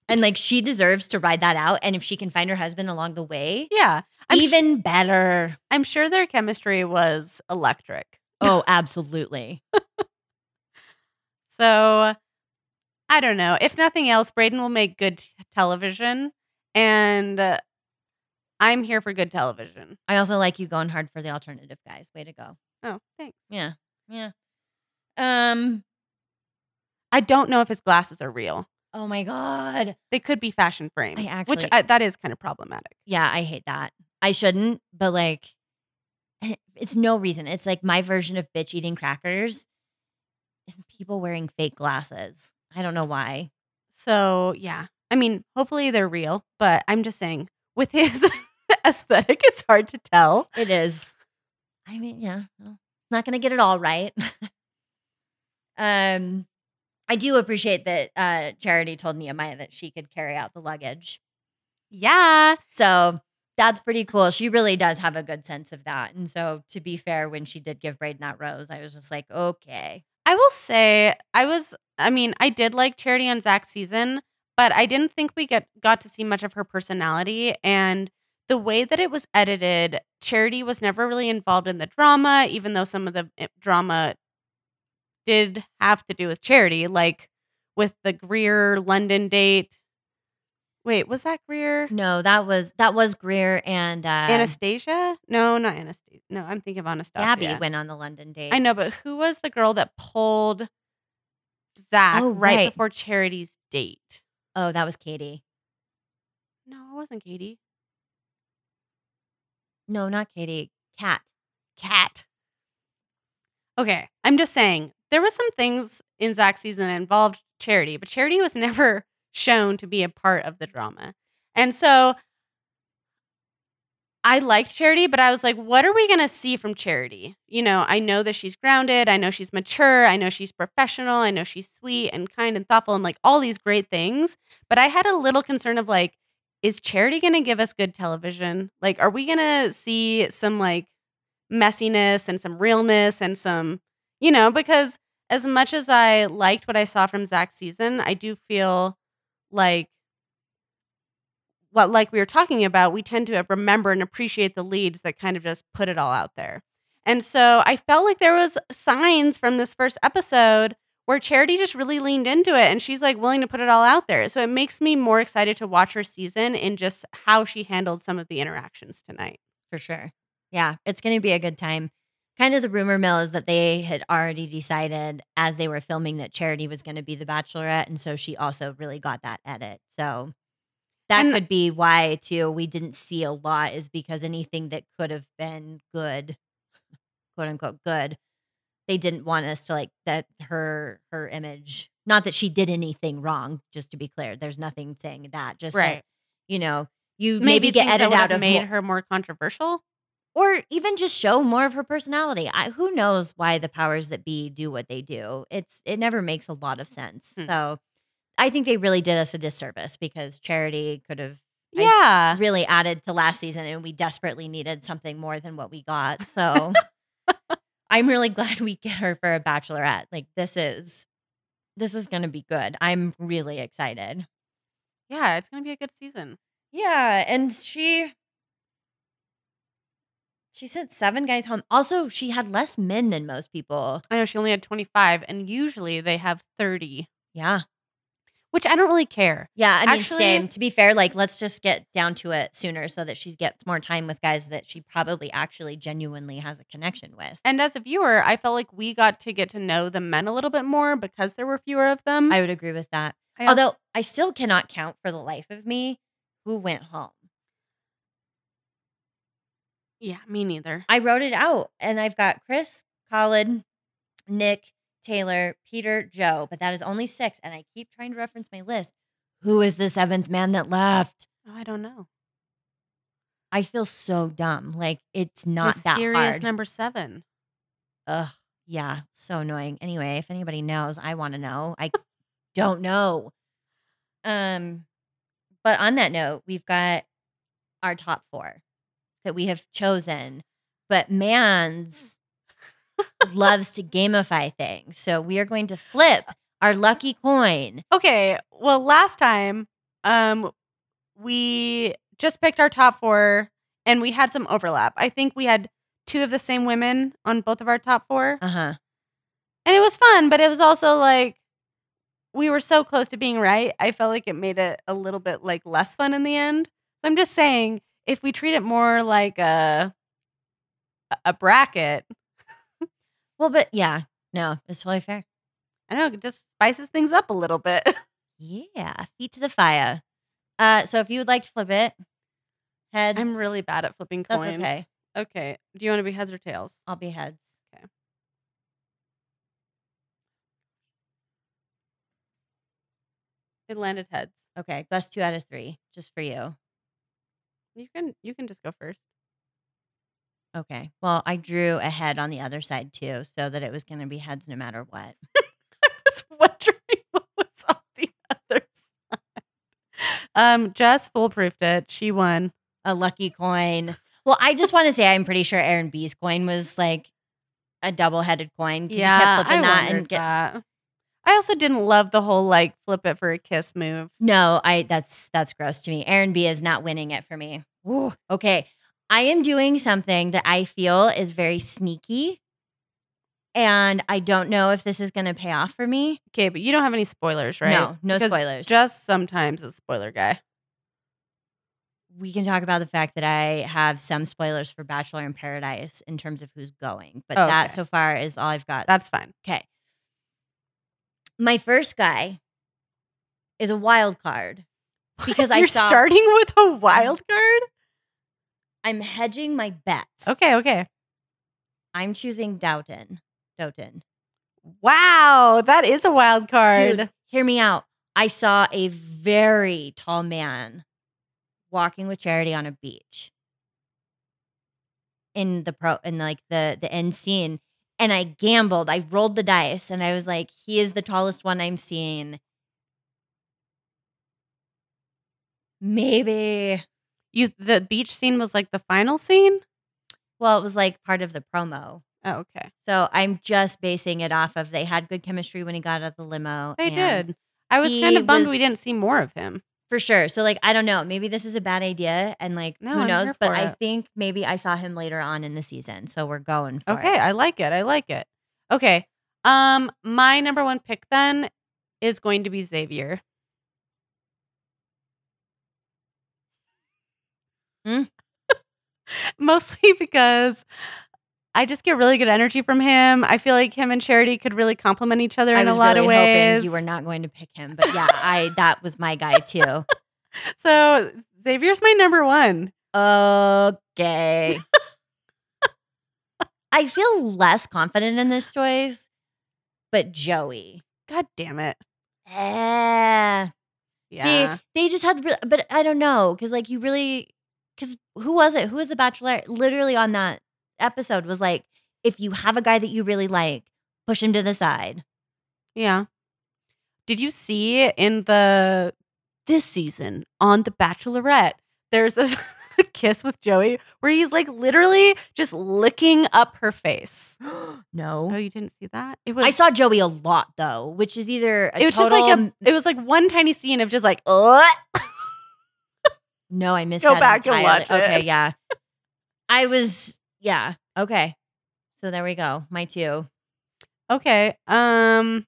And like she deserves to ride that out. And if she can find her husband along the way. Yeah. I'm even sh- better. I'm sure their chemistry was electric. Oh, absolutely. So I don't know. If nothing else, Brayden will make good t- television and uh, I'm here for good television. I also like you going hard for the alternative guys. Way to go. Oh, thanks. Yeah. Yeah. Um, I don't know if his glasses are real. Oh, my God. They could be fashion frames, I actually, which I, that is kind of problematic. Yeah, I hate that. I shouldn't, but like, it's no reason. It's like my version of bitch eating crackers is people wearing fake glasses. I don't know why. So, yeah. I mean, hopefully they're real, but I'm just saying with his... aesthetic, it's hard to tell. It is. I mean, yeah, well, not gonna get it all right. um, I do appreciate that uh, Charity told Nehemiah that she could carry out the luggage. Yeah, so that's pretty cool. She really does have a good sense of that. And so, to be fair, when she did give Brayden that rose, I was just like, okay. I will say, I was. I mean, I did like Charity on Zach's season, but I didn't think we get got to see much of her personality and. The way that it was edited, Charity was never really involved in the drama, even though some of the drama did have to do with Charity, like with the Greer London date. Wait, was that Greer? No, that was that was Greer and uh, Anastasia. No, not Anastasia. No, I'm thinking of Anastasia. Gabby went on the London date. I know, but who was the girl that pulled Zach oh, right. right before Charity's date? Oh, that was Katie. No, it wasn't Katie. No, not Katie. Cat. Cat. Okay. I'm just saying there was some things in Zach's season that involved Charity, but Charity was never shown to be a part of the drama. And so I liked Charity, but I was like, what are we going to see from Charity? You know, I know that she's grounded. I know she's mature. I know she's professional. I know she's sweet and kind and thoughtful and like all these great things. But I had a little concern of like, is Charity going to give us good television? Like, are we going to see some like messiness and some realness and some, you know, because as much as I liked what I saw from Zach's season, I do feel like what like we were talking about, we tend to remember and appreciate the leads that kind of just put it all out there. And so I felt like there was signs from this first episode where Charity just really leaned into it and she's like willing to put it all out there. So it makes me more excited to watch her season and just how she handled some of the interactions tonight. For sure. Yeah, it's going to be a good time. Kind of the rumor mill is that they had already decided as they were filming that Charity was going to be the Bachelorette. And so she also really got that edit. So that and, could be why, too, we didn't see a lot is because anything that could have been good, quote unquote, good, they didn't want us to like that her her image. Not that she did anything wrong, just to be clear. There's nothing saying that. Just right. That, you know, you maybe, maybe get edited out of made more, her more controversial. Or even just show more of her personality. I, who knows why the powers that be do what they do? It's it never makes a lot of sense. Hmm. So I think they really did us a disservice because Charity could have yeah. I, really added to last season and we desperately needed something more than what we got. So I'm really glad we get her for a Bachelorette. Like this is this is going to be good. I'm really excited. Yeah, it's going to be a good season. Yeah, and she... She sent seven guys home. Also, she had less men than most people. I know. She only had twenty-five, and usually they have thirty. Yeah. Which I don't really care. Yeah, I mean, Actually, same. To be fair, like, let's just get down to it sooner so that she gets more time with guys that she probably actually genuinely has a connection with. And as a viewer, I felt like we got to get to know the men a little bit more because there were fewer of them. I would agree with that. I also- Although I still cannot count for the life of me who went home. Yeah, me neither. I wrote it out, and I've got Chris, Colin, Nick, Taylor, Peter, Joe, but that is only six, and I keep trying to reference my list. Who is the seventh man that left? Oh, I don't know. I feel so dumb. Like, it's not Mysterious that hard. Mysterious number seven. Ugh, yeah, so annoying. Anyway, if anybody knows, I want to know. I don't know. Um, but on that note, we've got our top four that we have chosen, but Mans loves to gamify things. So we are going to flip our lucky coin. Okay. Well, last time um, we just picked our top four and we had some overlap. I think we had two of the same women on both of our top four. Uh-huh. And it was fun, but it was also like we were so close to being right. I felt like it made it a little bit like less fun in the end. So I'm just saying, if we treat it more like a a bracket. Well, but yeah, no, it's totally fair. I know, it just spices things up a little bit. Yeah, feet to the fire. Uh, so if you would like to flip it, heads. I'm really bad at flipping coins. That's okay. Okay, do you want to be heads or tails? I'll be heads. Okay. It landed heads. Okay, best two out of three, just for you. You can you can just go first. Okay. Well, I drew a head on the other side too, so that it was going to be heads no matter what. I was wondering what was on the other side. Um, Jess foolproofed it. She won a lucky coin. Well, I just want to say I'm pretty sure Aaron B.'s coin was like a double-headed coin. Yeah, he kept flipping I that and get- that. I also didn't love the whole like flip it for a kiss move. No, I that's that's gross to me. Aaron B. is not winning it for me. Ooh, okay, I am doing something that I feel is very sneaky, and I don't know if this is going to pay off for me. Okay, but you don't have any spoilers, right? No, no because spoilers. Just sometimes a spoiler guy. We can talk about the fact that I have some spoilers for Bachelor in Paradise in terms of who's going, but oh, that okay. so far is all I've got. That's fine. Okay. My first guy is a wild card because I saw. You're starting with a wild card? I'm hedging my bets. Okay, okay. I'm choosing Doton. Doton. Wow, that is a wild card. Dude, hear me out. I saw a very tall man walking with Charity on a beach. in the pro in like the the end scene, and I gambled. I rolled the dice, and I was like, "He is the tallest one I'm seeing." Maybe you. The beach scene was like the final scene. Well, it was like part of the promo. Oh, okay. So I'm just basing it off of they had good chemistry when he got out of the limo. They did. I was kind of bummed was, we didn't see more of him. For sure. So, like, I don't know. Maybe this is a bad idea, and, like, no, who I'm knows? But I it. think maybe I saw him later on in the season, so we're going for okay, it. Okay, I like it. I like it. Okay. Um, my number one pick, then, is going to be Xavier. Mm. Mostly because I just get really good energy from him. I feel like him and Charity could really complement each other in a lot really of ways. I was hoping you were not going to pick him, but yeah, I that was my guy too. So Xavier's my number one. Okay. I feel less confident in this choice, but Joey. God damn it. Eh. Yeah. See, they just had, but I don't know, because like you really, because who was it? Who was the Bachelorette? Literally on that episode was like, if you have a guy that you really like, push him to the side. Yeah. Did you see in the this season on The Bachelorette, there's a kiss with Joey where he's like literally just licking up her face? No. Oh, you didn't see that? It was, I saw Joey a lot though, which is either a it was total, just like a, it was like one tiny scene of just like, ugh. No, I missed Go that back entirely. And watch okay, it. yeah. I was. Yeah. Okay. So there we go. My two. Okay. Um.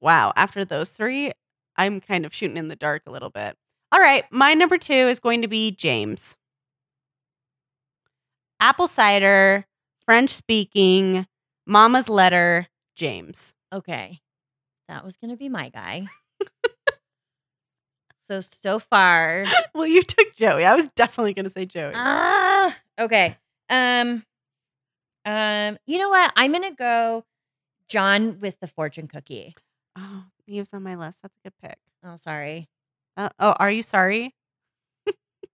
Wow. After those three, I'm kind of shooting in the dark a little bit. All right. My number two is going to be James. Apple cider, French speaking, mama's letter, James. Okay. That was going to be my guy. so, so far. Well, you took Joey. I was definitely going to say Joey. Ah. Uh, okay. Um, um, you know what? I'm gonna go John with the fortune cookie. Oh, he was on my list. That's a good pick. Oh, sorry. Uh, oh, are you sorry?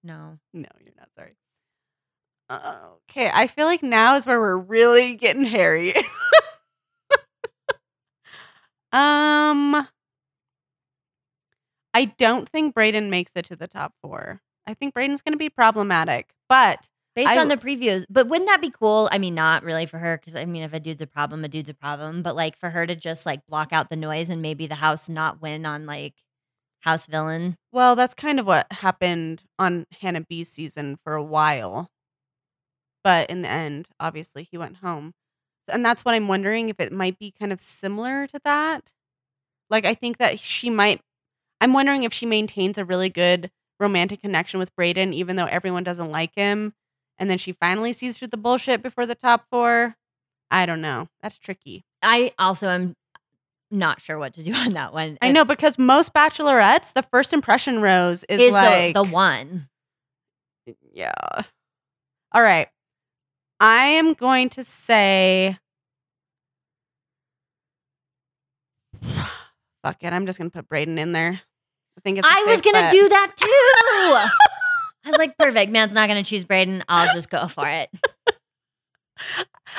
No. No, you're not sorry. Uh, okay, I feel like now is where we're really getting hairy. um, I don't think Brayden makes it to the top four. I think Brayden's gonna be problematic, but. Based I, on the previews. But wouldn't that be cool? I mean, not really for her, because I mean, if a dude's a problem, a dude's a problem. But like for her to just like block out the noise and maybe the house not win on like house villain. Well, that's kind of what happened on Hannah B's season for a while. But in the end, obviously, he went home. And that's what I'm wondering, if it might be kind of similar to that. Like, I think that she might. I'm wondering if she maintains a really good romantic connection with Brayden, even though everyone doesn't like him. And then she finally sees through the bullshit before the top four. I don't know. That's tricky. I also am not sure what to do on that one. I if, know, because most bachelorettes, the first impression rose is, is like... the, the one. Yeah. All right. I am going to say... Fuck it. I'm just going to put Brayden in there. I think it's I was going to do that too. I was like, perfect. Man's not going to choose Brayden. I'll just go for it.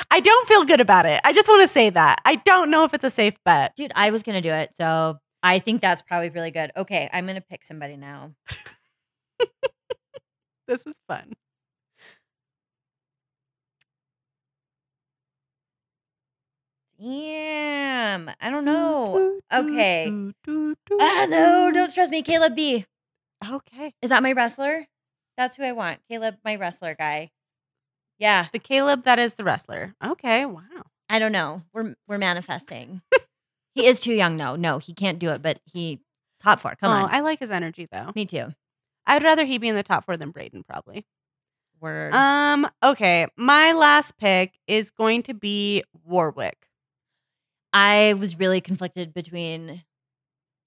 I don't feel good about it. I just want to say that. I don't know if it's a safe bet. Dude, I was going to do it. So I think that's probably really good. Okay, I'm going to pick somebody now. This is fun. Damn. I don't know. Okay. Ah, no, don't stress me. Caleb B. Okay. Is that my wrestler? That's who I want. Caleb, my wrestler guy. Yeah. The Caleb that is the wrestler. Okay. Wow. I don't know. We're we're manifesting. He is too young, though. No, he can't do it, but he top four. Come oh, on. I like his energy though. Me too. I'd rather he be in the top four than Brayden, probably. Word. Um, okay. My last pick is going to be Warwick. I was really conflicted between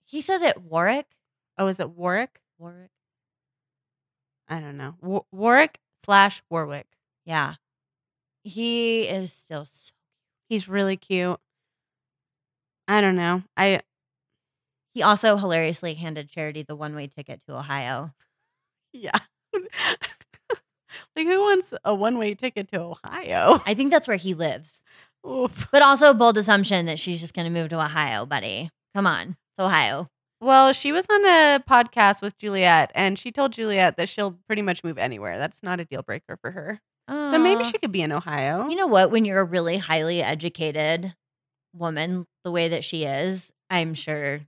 he says it Warwick. Oh, is it Warwick? Warwick. I don't know. War Warwick slash Warwick. Yeah. He is still so he's really cute. I don't know. I He also hilariously handed Charity the one-way ticket to Ohio. Yeah. Like, who wants a one-way ticket to Ohio? I think that's where he lives. Oof. But also a bold assumption that she's just going to move to Ohio, buddy. Come on. It's Ohio. Well, she was on a podcast with Juliet, and she told Juliet that she'll pretty much move anywhere. That's not a deal breaker for her. Oh. So maybe she could be in Ohio. You know what? When you're a really highly educated woman the way that she is, I'm sure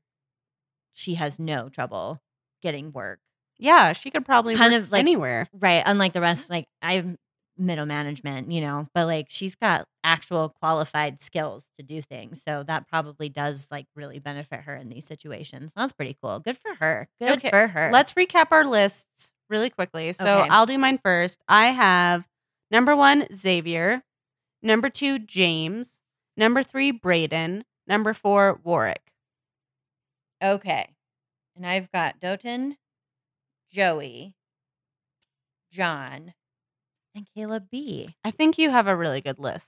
she has no trouble getting work. Yeah, she could probably kind work of like, anywhere. Right, unlike the rest, like, I'm middle management, you know, but like she's got actual qualified skills to do things. So that probably does like really benefit her in these situations. That's pretty cool. Good for her. Good okay. for her. Let's recap our lists really quickly. So okay. I'll do mine first. I have number one, Xavier. Number two, James. Number three, Brayden. Number four, Warwick. Okay. And I've got Doton, Joey, John, and Caleb B. I think you have a really good list.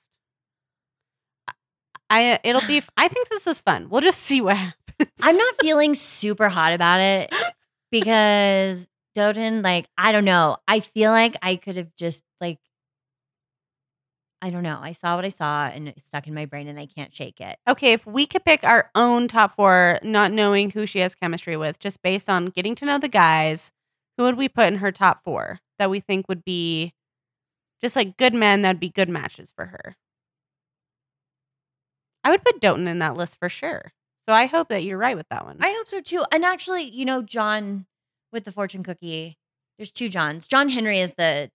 I it'll be. I think this is fun. We'll just see what happens. I'm not feeling super hot about it because Doton, like, I don't know. I feel like I could have just like, I don't know. I saw what I saw and it stuck in my brain and I can't shake it. Okay, if we could pick our own top four, not knowing who she has chemistry with, just based on getting to know the guys, who would we put in her top four that we think would be just like good men that'd be good matches for her? I would put Doton in that list for sure. So I hope that you're right with that one. I hope so too. And actually, you know, John with the fortune cookie, there's two Johns. John Henry is the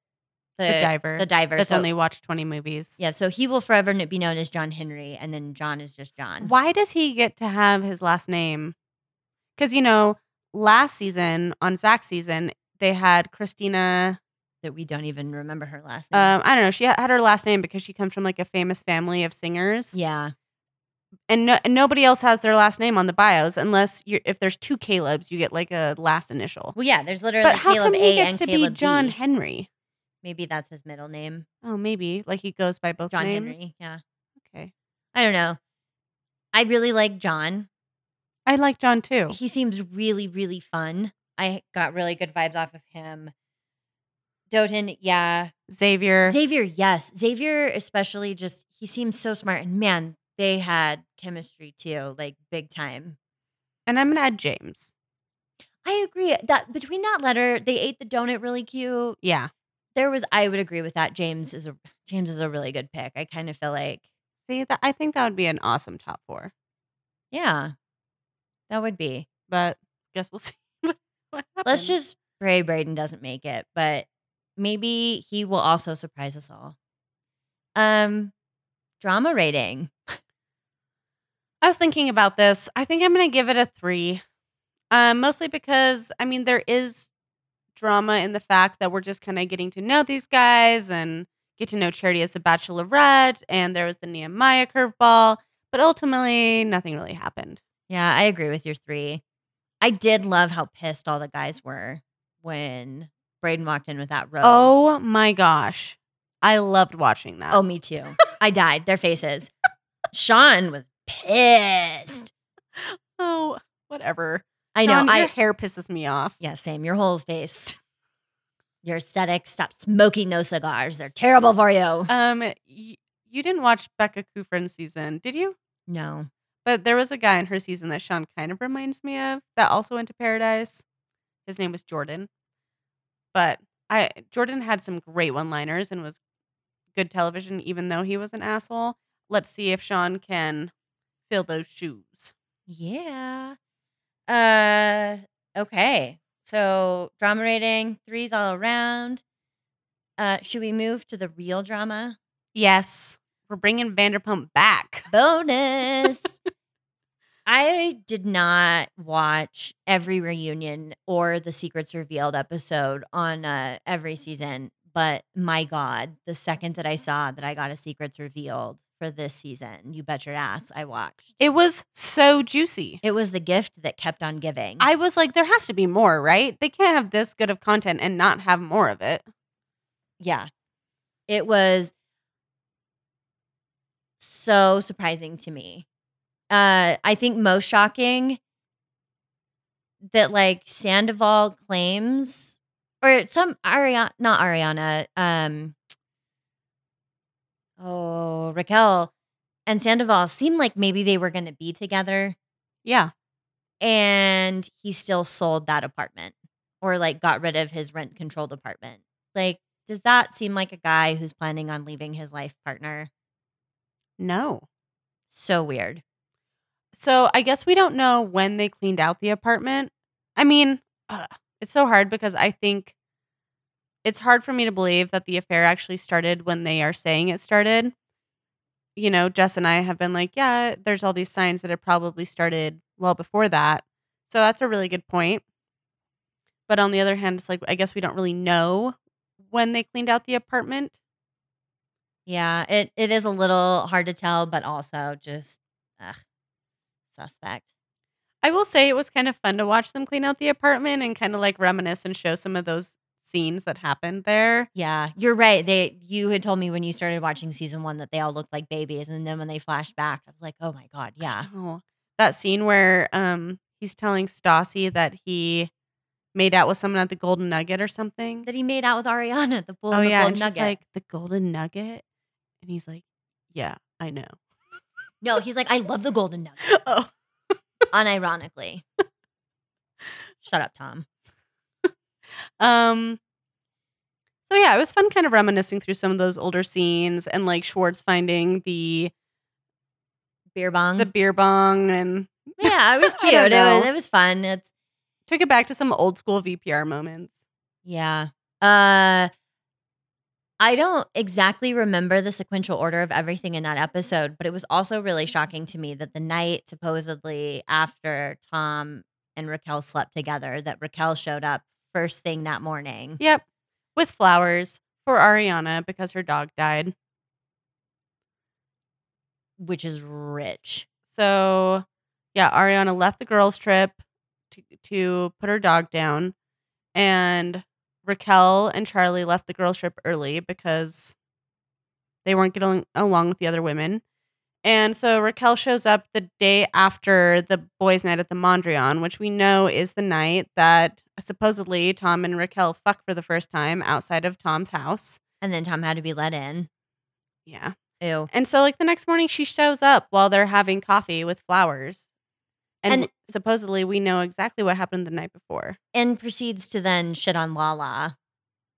The, the diver. The diver. That's so, only watched twenty movies. Yeah, so he will forever be known as John Henry, and then John is just John. Why does he get to have his last name? Because, you know, last season, on Zach's season, they had Christina. That we don't even remember her last name. Um, I don't know. She had her last name because she comes from, like, a famous family of singers. Yeah. And, no, and nobody else has their last name on the bios unless you're, if there's two Calebs, you get, like, a last initial. Well, yeah, there's literally but Caleb A and Caleb B. But how come he gets to be John B. Henry? Maybe that's his middle name. Oh, maybe. Like he goes by both John names? Henry, yeah. Okay. I don't know. I really like John. I like John too. He seems really, really fun. I got really good vibes off of him. Doton, yeah. Xavier. Xavier, yes. Xavier especially just, he seems so smart. And man, they had chemistry too, like big time. And I'm going to add James. I agree. That between that letter, they ate the donut really cute. Yeah. There was, I would agree with that. James is a James is a really good pick. I kind of feel like, see, that I think that would be an awesome top four. Yeah, that would be. But guess we'll see. what happens. Let's just pray Brayden doesn't make it, but maybe he will also surprise us all. Um, drama rating. I was thinking about this. I think I'm gonna give it a three, um, mostly because I mean there is drama in the fact that we're just kind of getting to know these guys and get to know Charity as the Bachelorette, and there was the Nehemiah curveball, but ultimately nothing really happened. Yeah, I agree with your three. I did love how pissed all the guys were when Brayden walked in with that rose. Oh my gosh. I loved watching that. Oh, me too. I died. Their faces. Sean was pissed. Oh, whatever. I know. John, your I, hair pisses me off. Yeah, same. Your whole face. Your aesthetic. Stop smoking those cigars. They're terrible for you. Um, y- You didn't watch Becca Kufrin's season, did you? No. But there was a guy in her season that Sean kind of reminds me of that also went to Paradise. His name was Jordan. But I Jordan had some great one-liners and was good television, even though he was an asshole. Let's see if Sean can fill those shoes. Yeah. Uh, okay. So drama rating, threes all around. Uh, should we move to the real drama? Yes. We're bringing Vanderpump back. Bonus. I did not watch every reunion or the Secrets Revealed episode on uh, every season, but my God, the second that I saw that I got a Secrets Revealed for this season, you bet your ass I watched. It was so juicy. It was the gift that kept on giving. I was like, there has to be more, right? They can't have this good of content and not have more of it. Yeah. It was so surprising to me. Uh, I think most shocking that like Sandoval claims or some Ariana, not Ariana, um, oh, Raquel and Sandoval seemed like maybe they were going to be together. Yeah. And he still sold that apartment or like got rid of his rent controlled apartment. Like, does that seem like a guy who's planning on leaving his life partner? No. So weird. So I guess we don't know when they cleaned out the apartment. I mean, uh, it's so hard because I think it's hard for me to believe that the affair actually started when they are saying it started. You know, Jess and I have been like, yeah, there's all these signs that it probably started well before that. So that's a really good point. But on the other hand, it's like, I guess we don't really know when they cleaned out the apartment. Yeah, it, it is a little hard to tell, but also just ugh, suspect. I will say it was kind of fun to watch them clean out the apartment and kind of like reminisce and show some of those scenes that happened there. Yeah, you're right. They You had told me when you started watching season one that they all looked like babies. And then when they flashed back, I was like, oh my God, yeah. Oh, that scene where um he's telling Stassi that he made out with someone at the Golden Nugget or something. That he made out with Ariana at the pool. Oh, the yeah. Golden and she's Nugget. Like, the Golden Nugget? And he's like, yeah, I know. No, he's like, I love the Golden Nugget. Oh. Unironically. Shut up, Tom. Um. So, yeah, it was fun kind of reminiscing through some of those older scenes and, like, Schwartz finding the beer bong. The beer bong. And yeah, it was cute. it, was, it was fun. It's Took it back to some old school V P R moments. Yeah. Uh, I don't exactly remember the sequential order of everything in that episode, but it was also really shocking to me that the night supposedly after Tom and Raquel slept together, that Raquel showed up first thing that morning. Yep. With flowers for Ariana because her dog died. Which is rich. So, yeah, Ariana left the girls' trip To, to put her dog down, and Raquel and Charlie left the girls' trip early because they weren't getting along with the other women. And so Raquel shows up the day after the boys' night at the Mondrian, which we know is the night that supposedly Tom and Raquel fucked for the first time outside of Tom's house. And then Tom had to be let in. Yeah. Ew. And so like the next morning she shows up while they're having coffee with flowers. And, and supposedly we know exactly what happened the night before. And proceeds to then shit on Lala.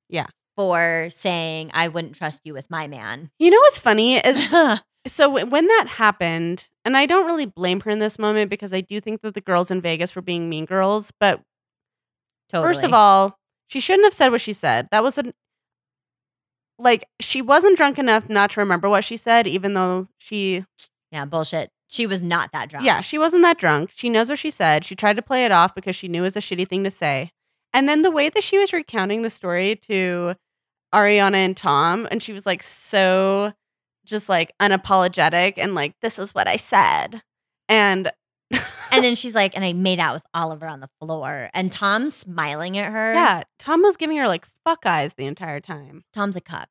Yeah. For saying, I wouldn't trust you with my man. You know what's funny is, so when that happened, and I don't really blame her in this moment because I do think that the girls in Vegas were being mean girls. But totally. First of all, she shouldn't have said what she said. That was an, like, she wasn't drunk enough not to remember what she said, even though she. Yeah, bullshit. She was not that drunk. Yeah, she wasn't that drunk. She knows what she said. She tried to play it off because she knew it was a shitty thing to say. And then the way that she was recounting the story to Ariana and Tom, and she was like so just like unapologetic and like, this is what I said. And and then she's like, and I made out with Oliver on the floor. And Tom's smiling at her. Yeah, Tom was giving her like fuck eyes the entire time. Tom's a cuck.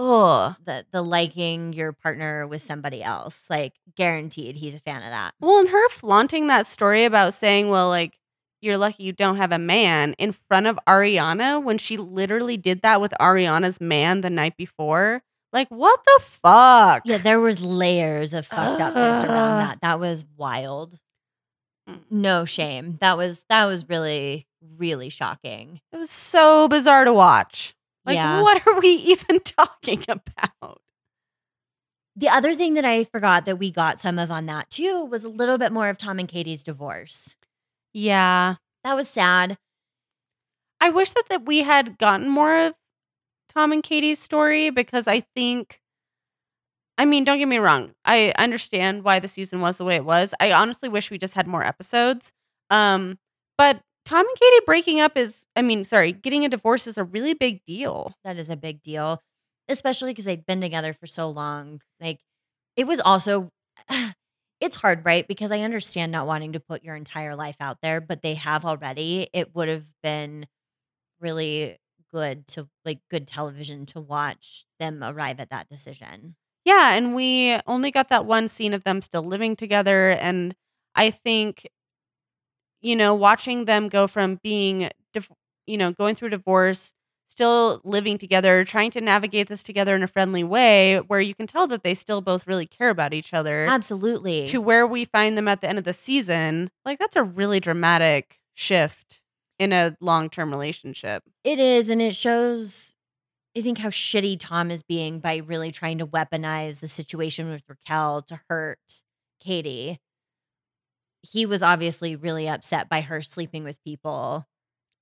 Oh, the the liking your partner with somebody else, like guaranteed he's a fan of that. Well, and her flaunting that story about saying, well, like, you're lucky you don't have a man in front of Ariana when she literally did that with Ariana's man the night before. Like, what the fuck? Yeah, there was layers of fucked upness around that. That was wild. No shame. That was that was really, really shocking. It was so bizarre to watch. Like, yeah. What are we even talking about? The other thing that I forgot that we got some of on that, too, was a little bit more of Tom and Katie's divorce. Yeah. That was sad. I wish that, that we had gotten more of Tom and Katie's story because I think, I mean, don't get me wrong. I understand why the season was the way it was. I honestly wish we just had more episodes. Um, but Tom and Katie breaking up is, I mean, sorry, getting a divorce is a really big deal. That is a big deal, especially because they've been together for so long. Like, it was also, it's hard, right? Because I understand not wanting to put your entire life out there, but they have already. It would have been really good to, like, good television to watch them arrive at that decision. Yeah, and we only got that one scene of them still living together, and I think, you know, watching them go from being, you know, going through divorce, still living together, trying to navigate this together in a friendly way where you can tell that they still both really care about each other. Absolutely. To where we find them at the end of the season. Like, that's a really dramatic shift in a long-term relationship. It is, and it shows, I think, how shitty Tom is being by really trying to weaponize the situation with Raquel to hurt Katie. He was obviously really upset by her sleeping with people,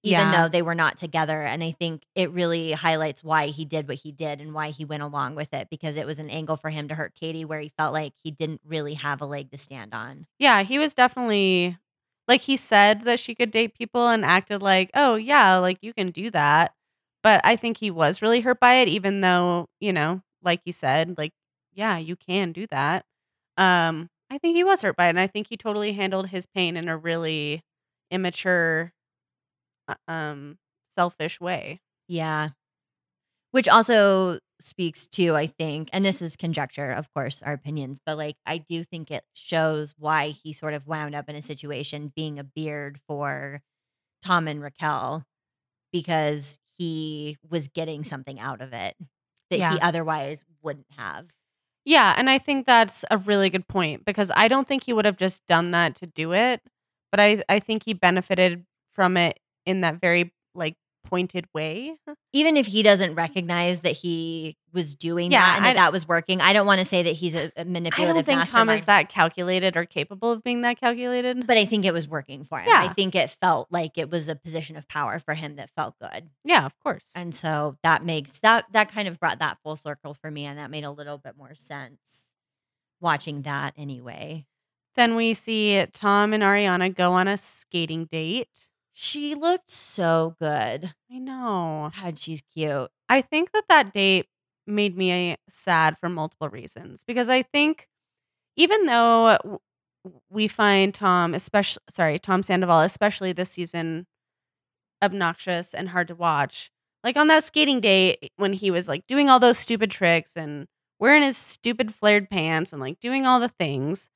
even yeah. though they were not together. And I think it really highlights why he did what he did and why he went along with it, because it was an angle for him to hurt Katie where he felt like he didn't really have a leg to stand on. Yeah, he was definitely, like, he said that she could date people and acted like, oh, yeah, like, you can do that. But I think he was really hurt by it, even though, you know, like he said, like, yeah, you can do that. Um, I think he was hurt by it. And I think he totally handled his pain in a really immature, um, selfish way. Yeah. Which also speaks to, I think, and this is conjecture, of course, our opinions, but like, I do think it shows why he sort of wound up in a situation being a beard for Tom and Raquel, because he was getting something out of it that yeah. he otherwise wouldn't have. Yeah, and I think that's a really good point, because I don't think he would have just done that to do it, but I, I think he benefited from it in that very, like, pointed way. Even if he doesn't recognize that he was doing yeah, that and I, that that was working, I don't want to say that he's a, a manipulative mastermind. I don't think mastermind. Tom is that calculated or capable of being that calculated. But I think it was working for him. Yeah. I think it felt like it was a position of power for him that felt good. Yeah, of course. And so that makes that that kind of brought that full circle for me, and that made a little bit more sense watching that anyway. Then we see Tom and Ariana go on a skating date. She looked so good. I know. God, she's cute. I think that that date made me sad for multiple reasons, because I think even though we find Tom, especially, sorry, Tom Sandoval, especially this season, obnoxious and hard to watch, like on that skating date when he was like doing all those stupid tricks and wearing his stupid flared pants and like doing all the things,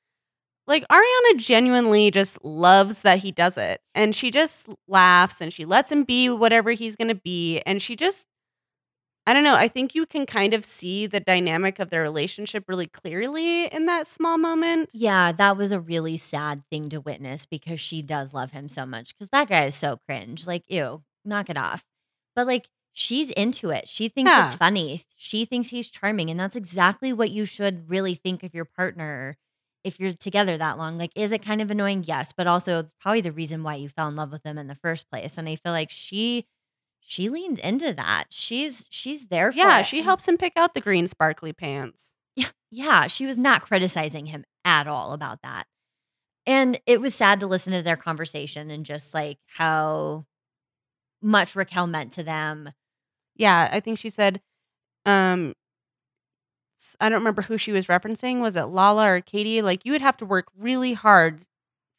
like, Ariana genuinely just loves that he does it. And she just laughs and she lets him be whatever he's going to be. And she just, I don't know, I think you can kind of see the dynamic of their relationship really clearly in that small moment. Yeah, that was a really sad thing to witness, because she does love him so much. Because that guy is so cringe. Like, ew, knock it off. But, like, she's into it. She thinks yeah. it's funny. She thinks he's charming. And that's exactly what you should really think of your partner if you're together that long. Like, is it kind of annoying? Yes, but also it's probably the reason why you fell in love with him in the first place. And I feel like she she leaned into that. She's she's there for yeah, it. She helps him pick out the green sparkly pants. Yeah, yeah, she was not criticizing him at all about that. And it was sad to listen to their conversation and just like how much Raquel meant to them. Yeah, I think she said um I don't remember who she was referencing. Was it Lala or Katie? Like, you would have to work really hard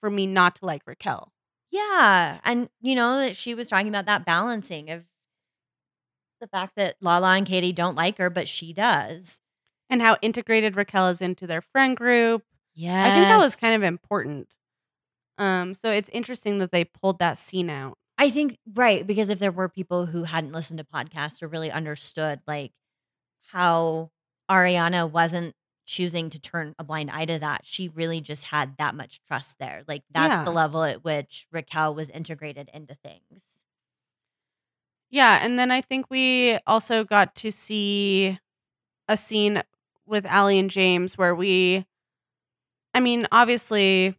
for me not to like Raquel. Yeah. And, you know, that she was talking about that balancing of the fact that Lala and Katie don't like her, but she does. And how integrated Raquel is into their friend group. Yeah. I think that was kind of important. Um, so it's interesting that they pulled that scene out. I think, right, because if there were people who hadn't listened to podcasts or really understood, like, how Ariana wasn't choosing to turn a blind eye to that. She really just had that much trust there. Like, that's yeah. the level at which Raquel was integrated into things. Yeah, and then I think we also got to see a scene with Allie and James where we, I mean, obviously,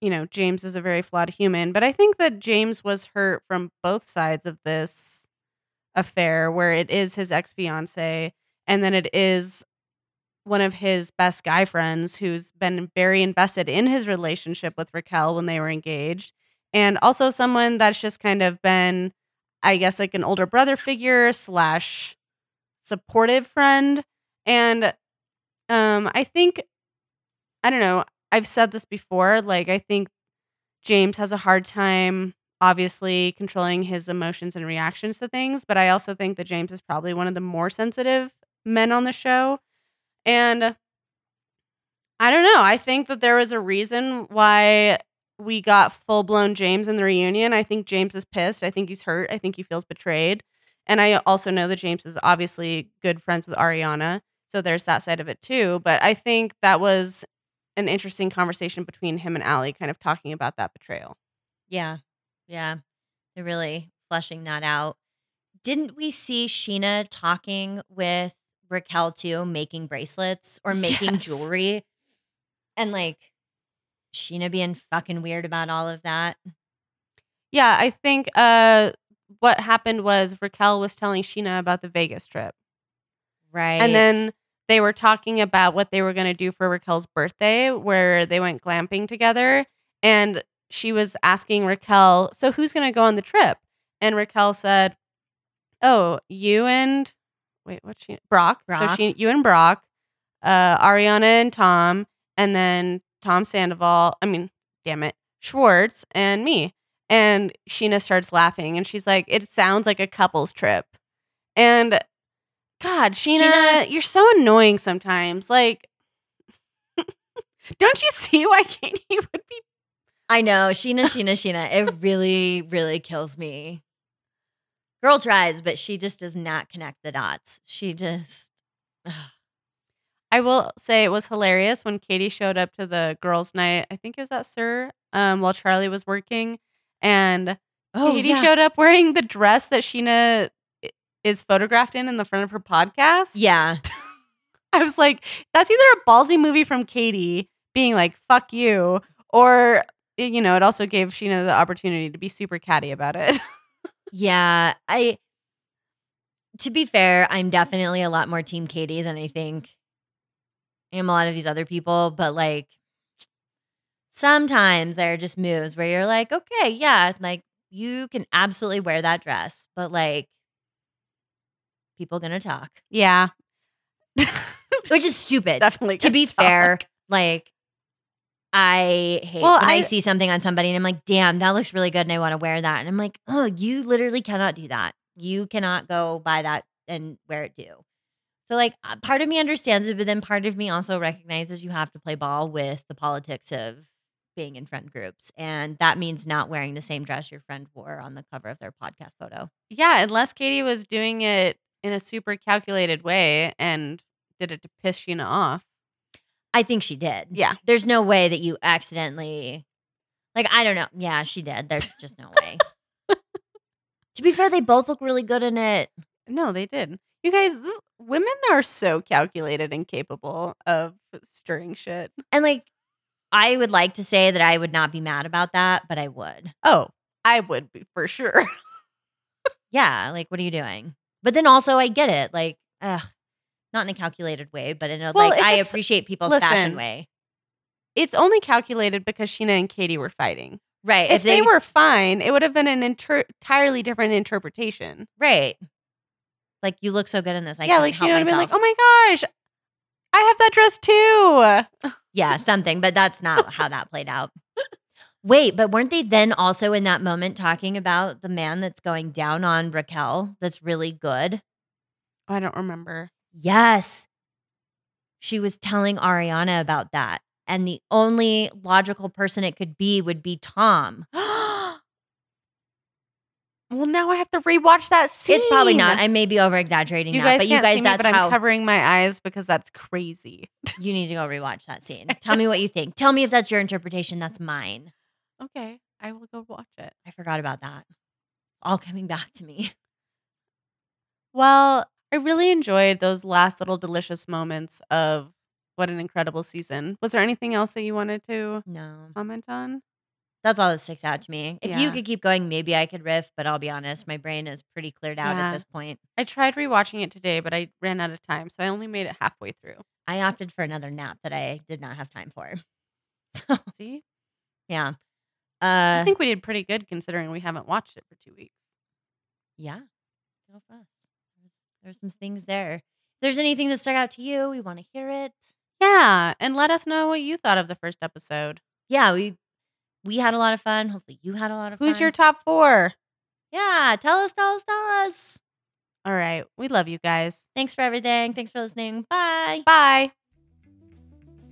you know, James is a very flawed human, but I think that James was hurt from both sides of this affair, where it is his ex-fiancée, and then it is one of his best guy friends who's been very invested in his relationship with Raquel when they were engaged. And also someone that's just kind of been, I guess, like an older brother figure slash supportive friend. And um, I think, I don't know, I've said this before, like, I think James has a hard time obviously controlling his emotions and reactions to things. But I also think that James is probably one of the more sensitive men on the show. And I don't know. I think that there was a reason why we got full-blown James in the reunion. I think James is pissed. I think he's hurt. I think he feels betrayed. And I also know that James is obviously good friends with Ariana. So there's that side of it too. But I think that was an interesting conversation between him and Allie, kind of talking about that betrayal. Yeah. Yeah. They're really fleshing that out. Didn't we see Scheana talking with Raquel too, making bracelets or making yes. jewelry? And like Scheana being fucking weird about all of that. Yeah, I think uh, what happened was Raquel was telling Scheana about the Vegas trip. Right. And then they were talking about what they were going to do for Raquel's birthday, where they went glamping together. And she was asking Raquel, so who's going to go on the trip? And Raquel said, oh, you and, wait, what's she? Brock. Brock. So she, you and Brock, uh, Ariana and Tom, and then Tom Sandoval, I mean, damn it, Schwartz and me. And Scheana starts laughing and she's like, it sounds like a couple's trip. And God, Scheana, Scheana, you're so annoying sometimes. Like, don't you see why Katie would be? I know. Scheana, Scheana, Scheana. It really, really kills me. Girl tries, but she just does not connect the dots. She just. Ugh. I will say it was hilarious when Katie showed up to the girls' night. I think it was at Sir um, while Charlie was working. And oh, Katie yeah. showed up wearing the dress that Scheana is photographed in in the front of her podcast. Yeah. I was like, that's either a ballsy movie from Katie being like, fuck you. Or, you know, it also gave Scheana the opportunity to be super catty about it. Yeah, I. To be fair, I'm definitely a lot more Team Katie than I think I am a lot of these other people, but like sometimes there are just moves where you're like, okay, yeah, like you can absolutely wear that dress, but like people gonna talk, yeah, which is stupid. Definitely. To be talk. fair, like. I hate well, when I, I see something on somebody and I'm like, damn, that looks really good and I want to wear that. And I'm like, oh, you literally cannot do that. You cannot go buy that and wear it too. So like part of me understands it, but then part of me also recognizes you have to play ball with the politics of being in friend groups. And that means not wearing the same dress your friend wore on the cover of their podcast photo. Yeah, unless Katie was doing it in a super calculated way and did it to piss Scheana off. I think she did. Yeah. There's no way that you accidentally, like, I don't know. Yeah, she did. There's just no way. To be fair, they both look really good in it. No, they did. You guys, this, women are so calculated and capable of stirring shit. And, like, I would like to say that I would not be mad about that, but I would. Oh, I would be for sure. Yeah. Like, what are you doing? But then also, I get it. Like, ugh. Not in a calculated way, but in a, well, like, I appreciate people's listen, fashion way. It's only calculated because Scheana and Katie were fighting. Right. If, if they, they were fine, it would have been an inter- entirely different interpretation. Right. Like, you look so good in this. I yeah, like, Scheana would have been like, oh my gosh, I have that dress too. Yeah, something. But that's not how that played out. Wait, but weren't they then also in that moment talking about the man that's going down on Raquel that's really good? Oh, I don't remember. Yes. She was telling Ariana about that. And the only logical person it could be would be Tom. Well, now I have to rewatch that scene. It's probably not. I may be over-exaggerating you now. Guys but you guys, see that's me, but how. I'm covering my eyes because that's crazy. You need to go rewatch that scene. Tell me what you think. Tell me if that's your interpretation. That's mine. Okay. I will go watch it. I forgot about that. All coming back to me. Well, I really enjoyed those last little delicious moments of what an incredible season. Was there anything else that you wanted to no. comment on? That's all that sticks out to me. If yeah. you could keep going, maybe I could riff, but I'll be honest, my brain is pretty cleared out yeah. at this point. I tried rewatching it today, but I ran out of time, so I only made it halfway through. I opted for another nap that I did not have time for. See? Yeah. Uh, I think we did pretty good considering we haven't watched it for two weeks. Yeah. Go fast. There's some things there. If there's anything that stuck out to you, we want to hear it. Yeah, and let us know what you thought of the first episode. Yeah, we we had a lot of fun. Hopefully you had a lot of Who's fun. Who's your top four? Yeah, tell us, tell us, tell us. All right, we love you guys. Thanks for everything. Thanks for listening. Bye. Bye.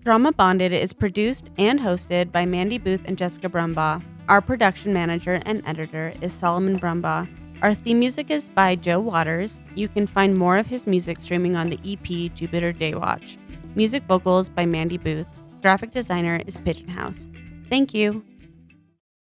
Drama Bonded is produced and hosted by Mandy Booth and Jessica Brumbaugh. Our production manager and editor is Solomon Brumbaugh. Our theme music is by Joe Waters. You can find more of his music streaming on the E P Jupiter Daywatch. Music vocals by Mandy Booth. Graphic designer is Pigeon House. Thank you.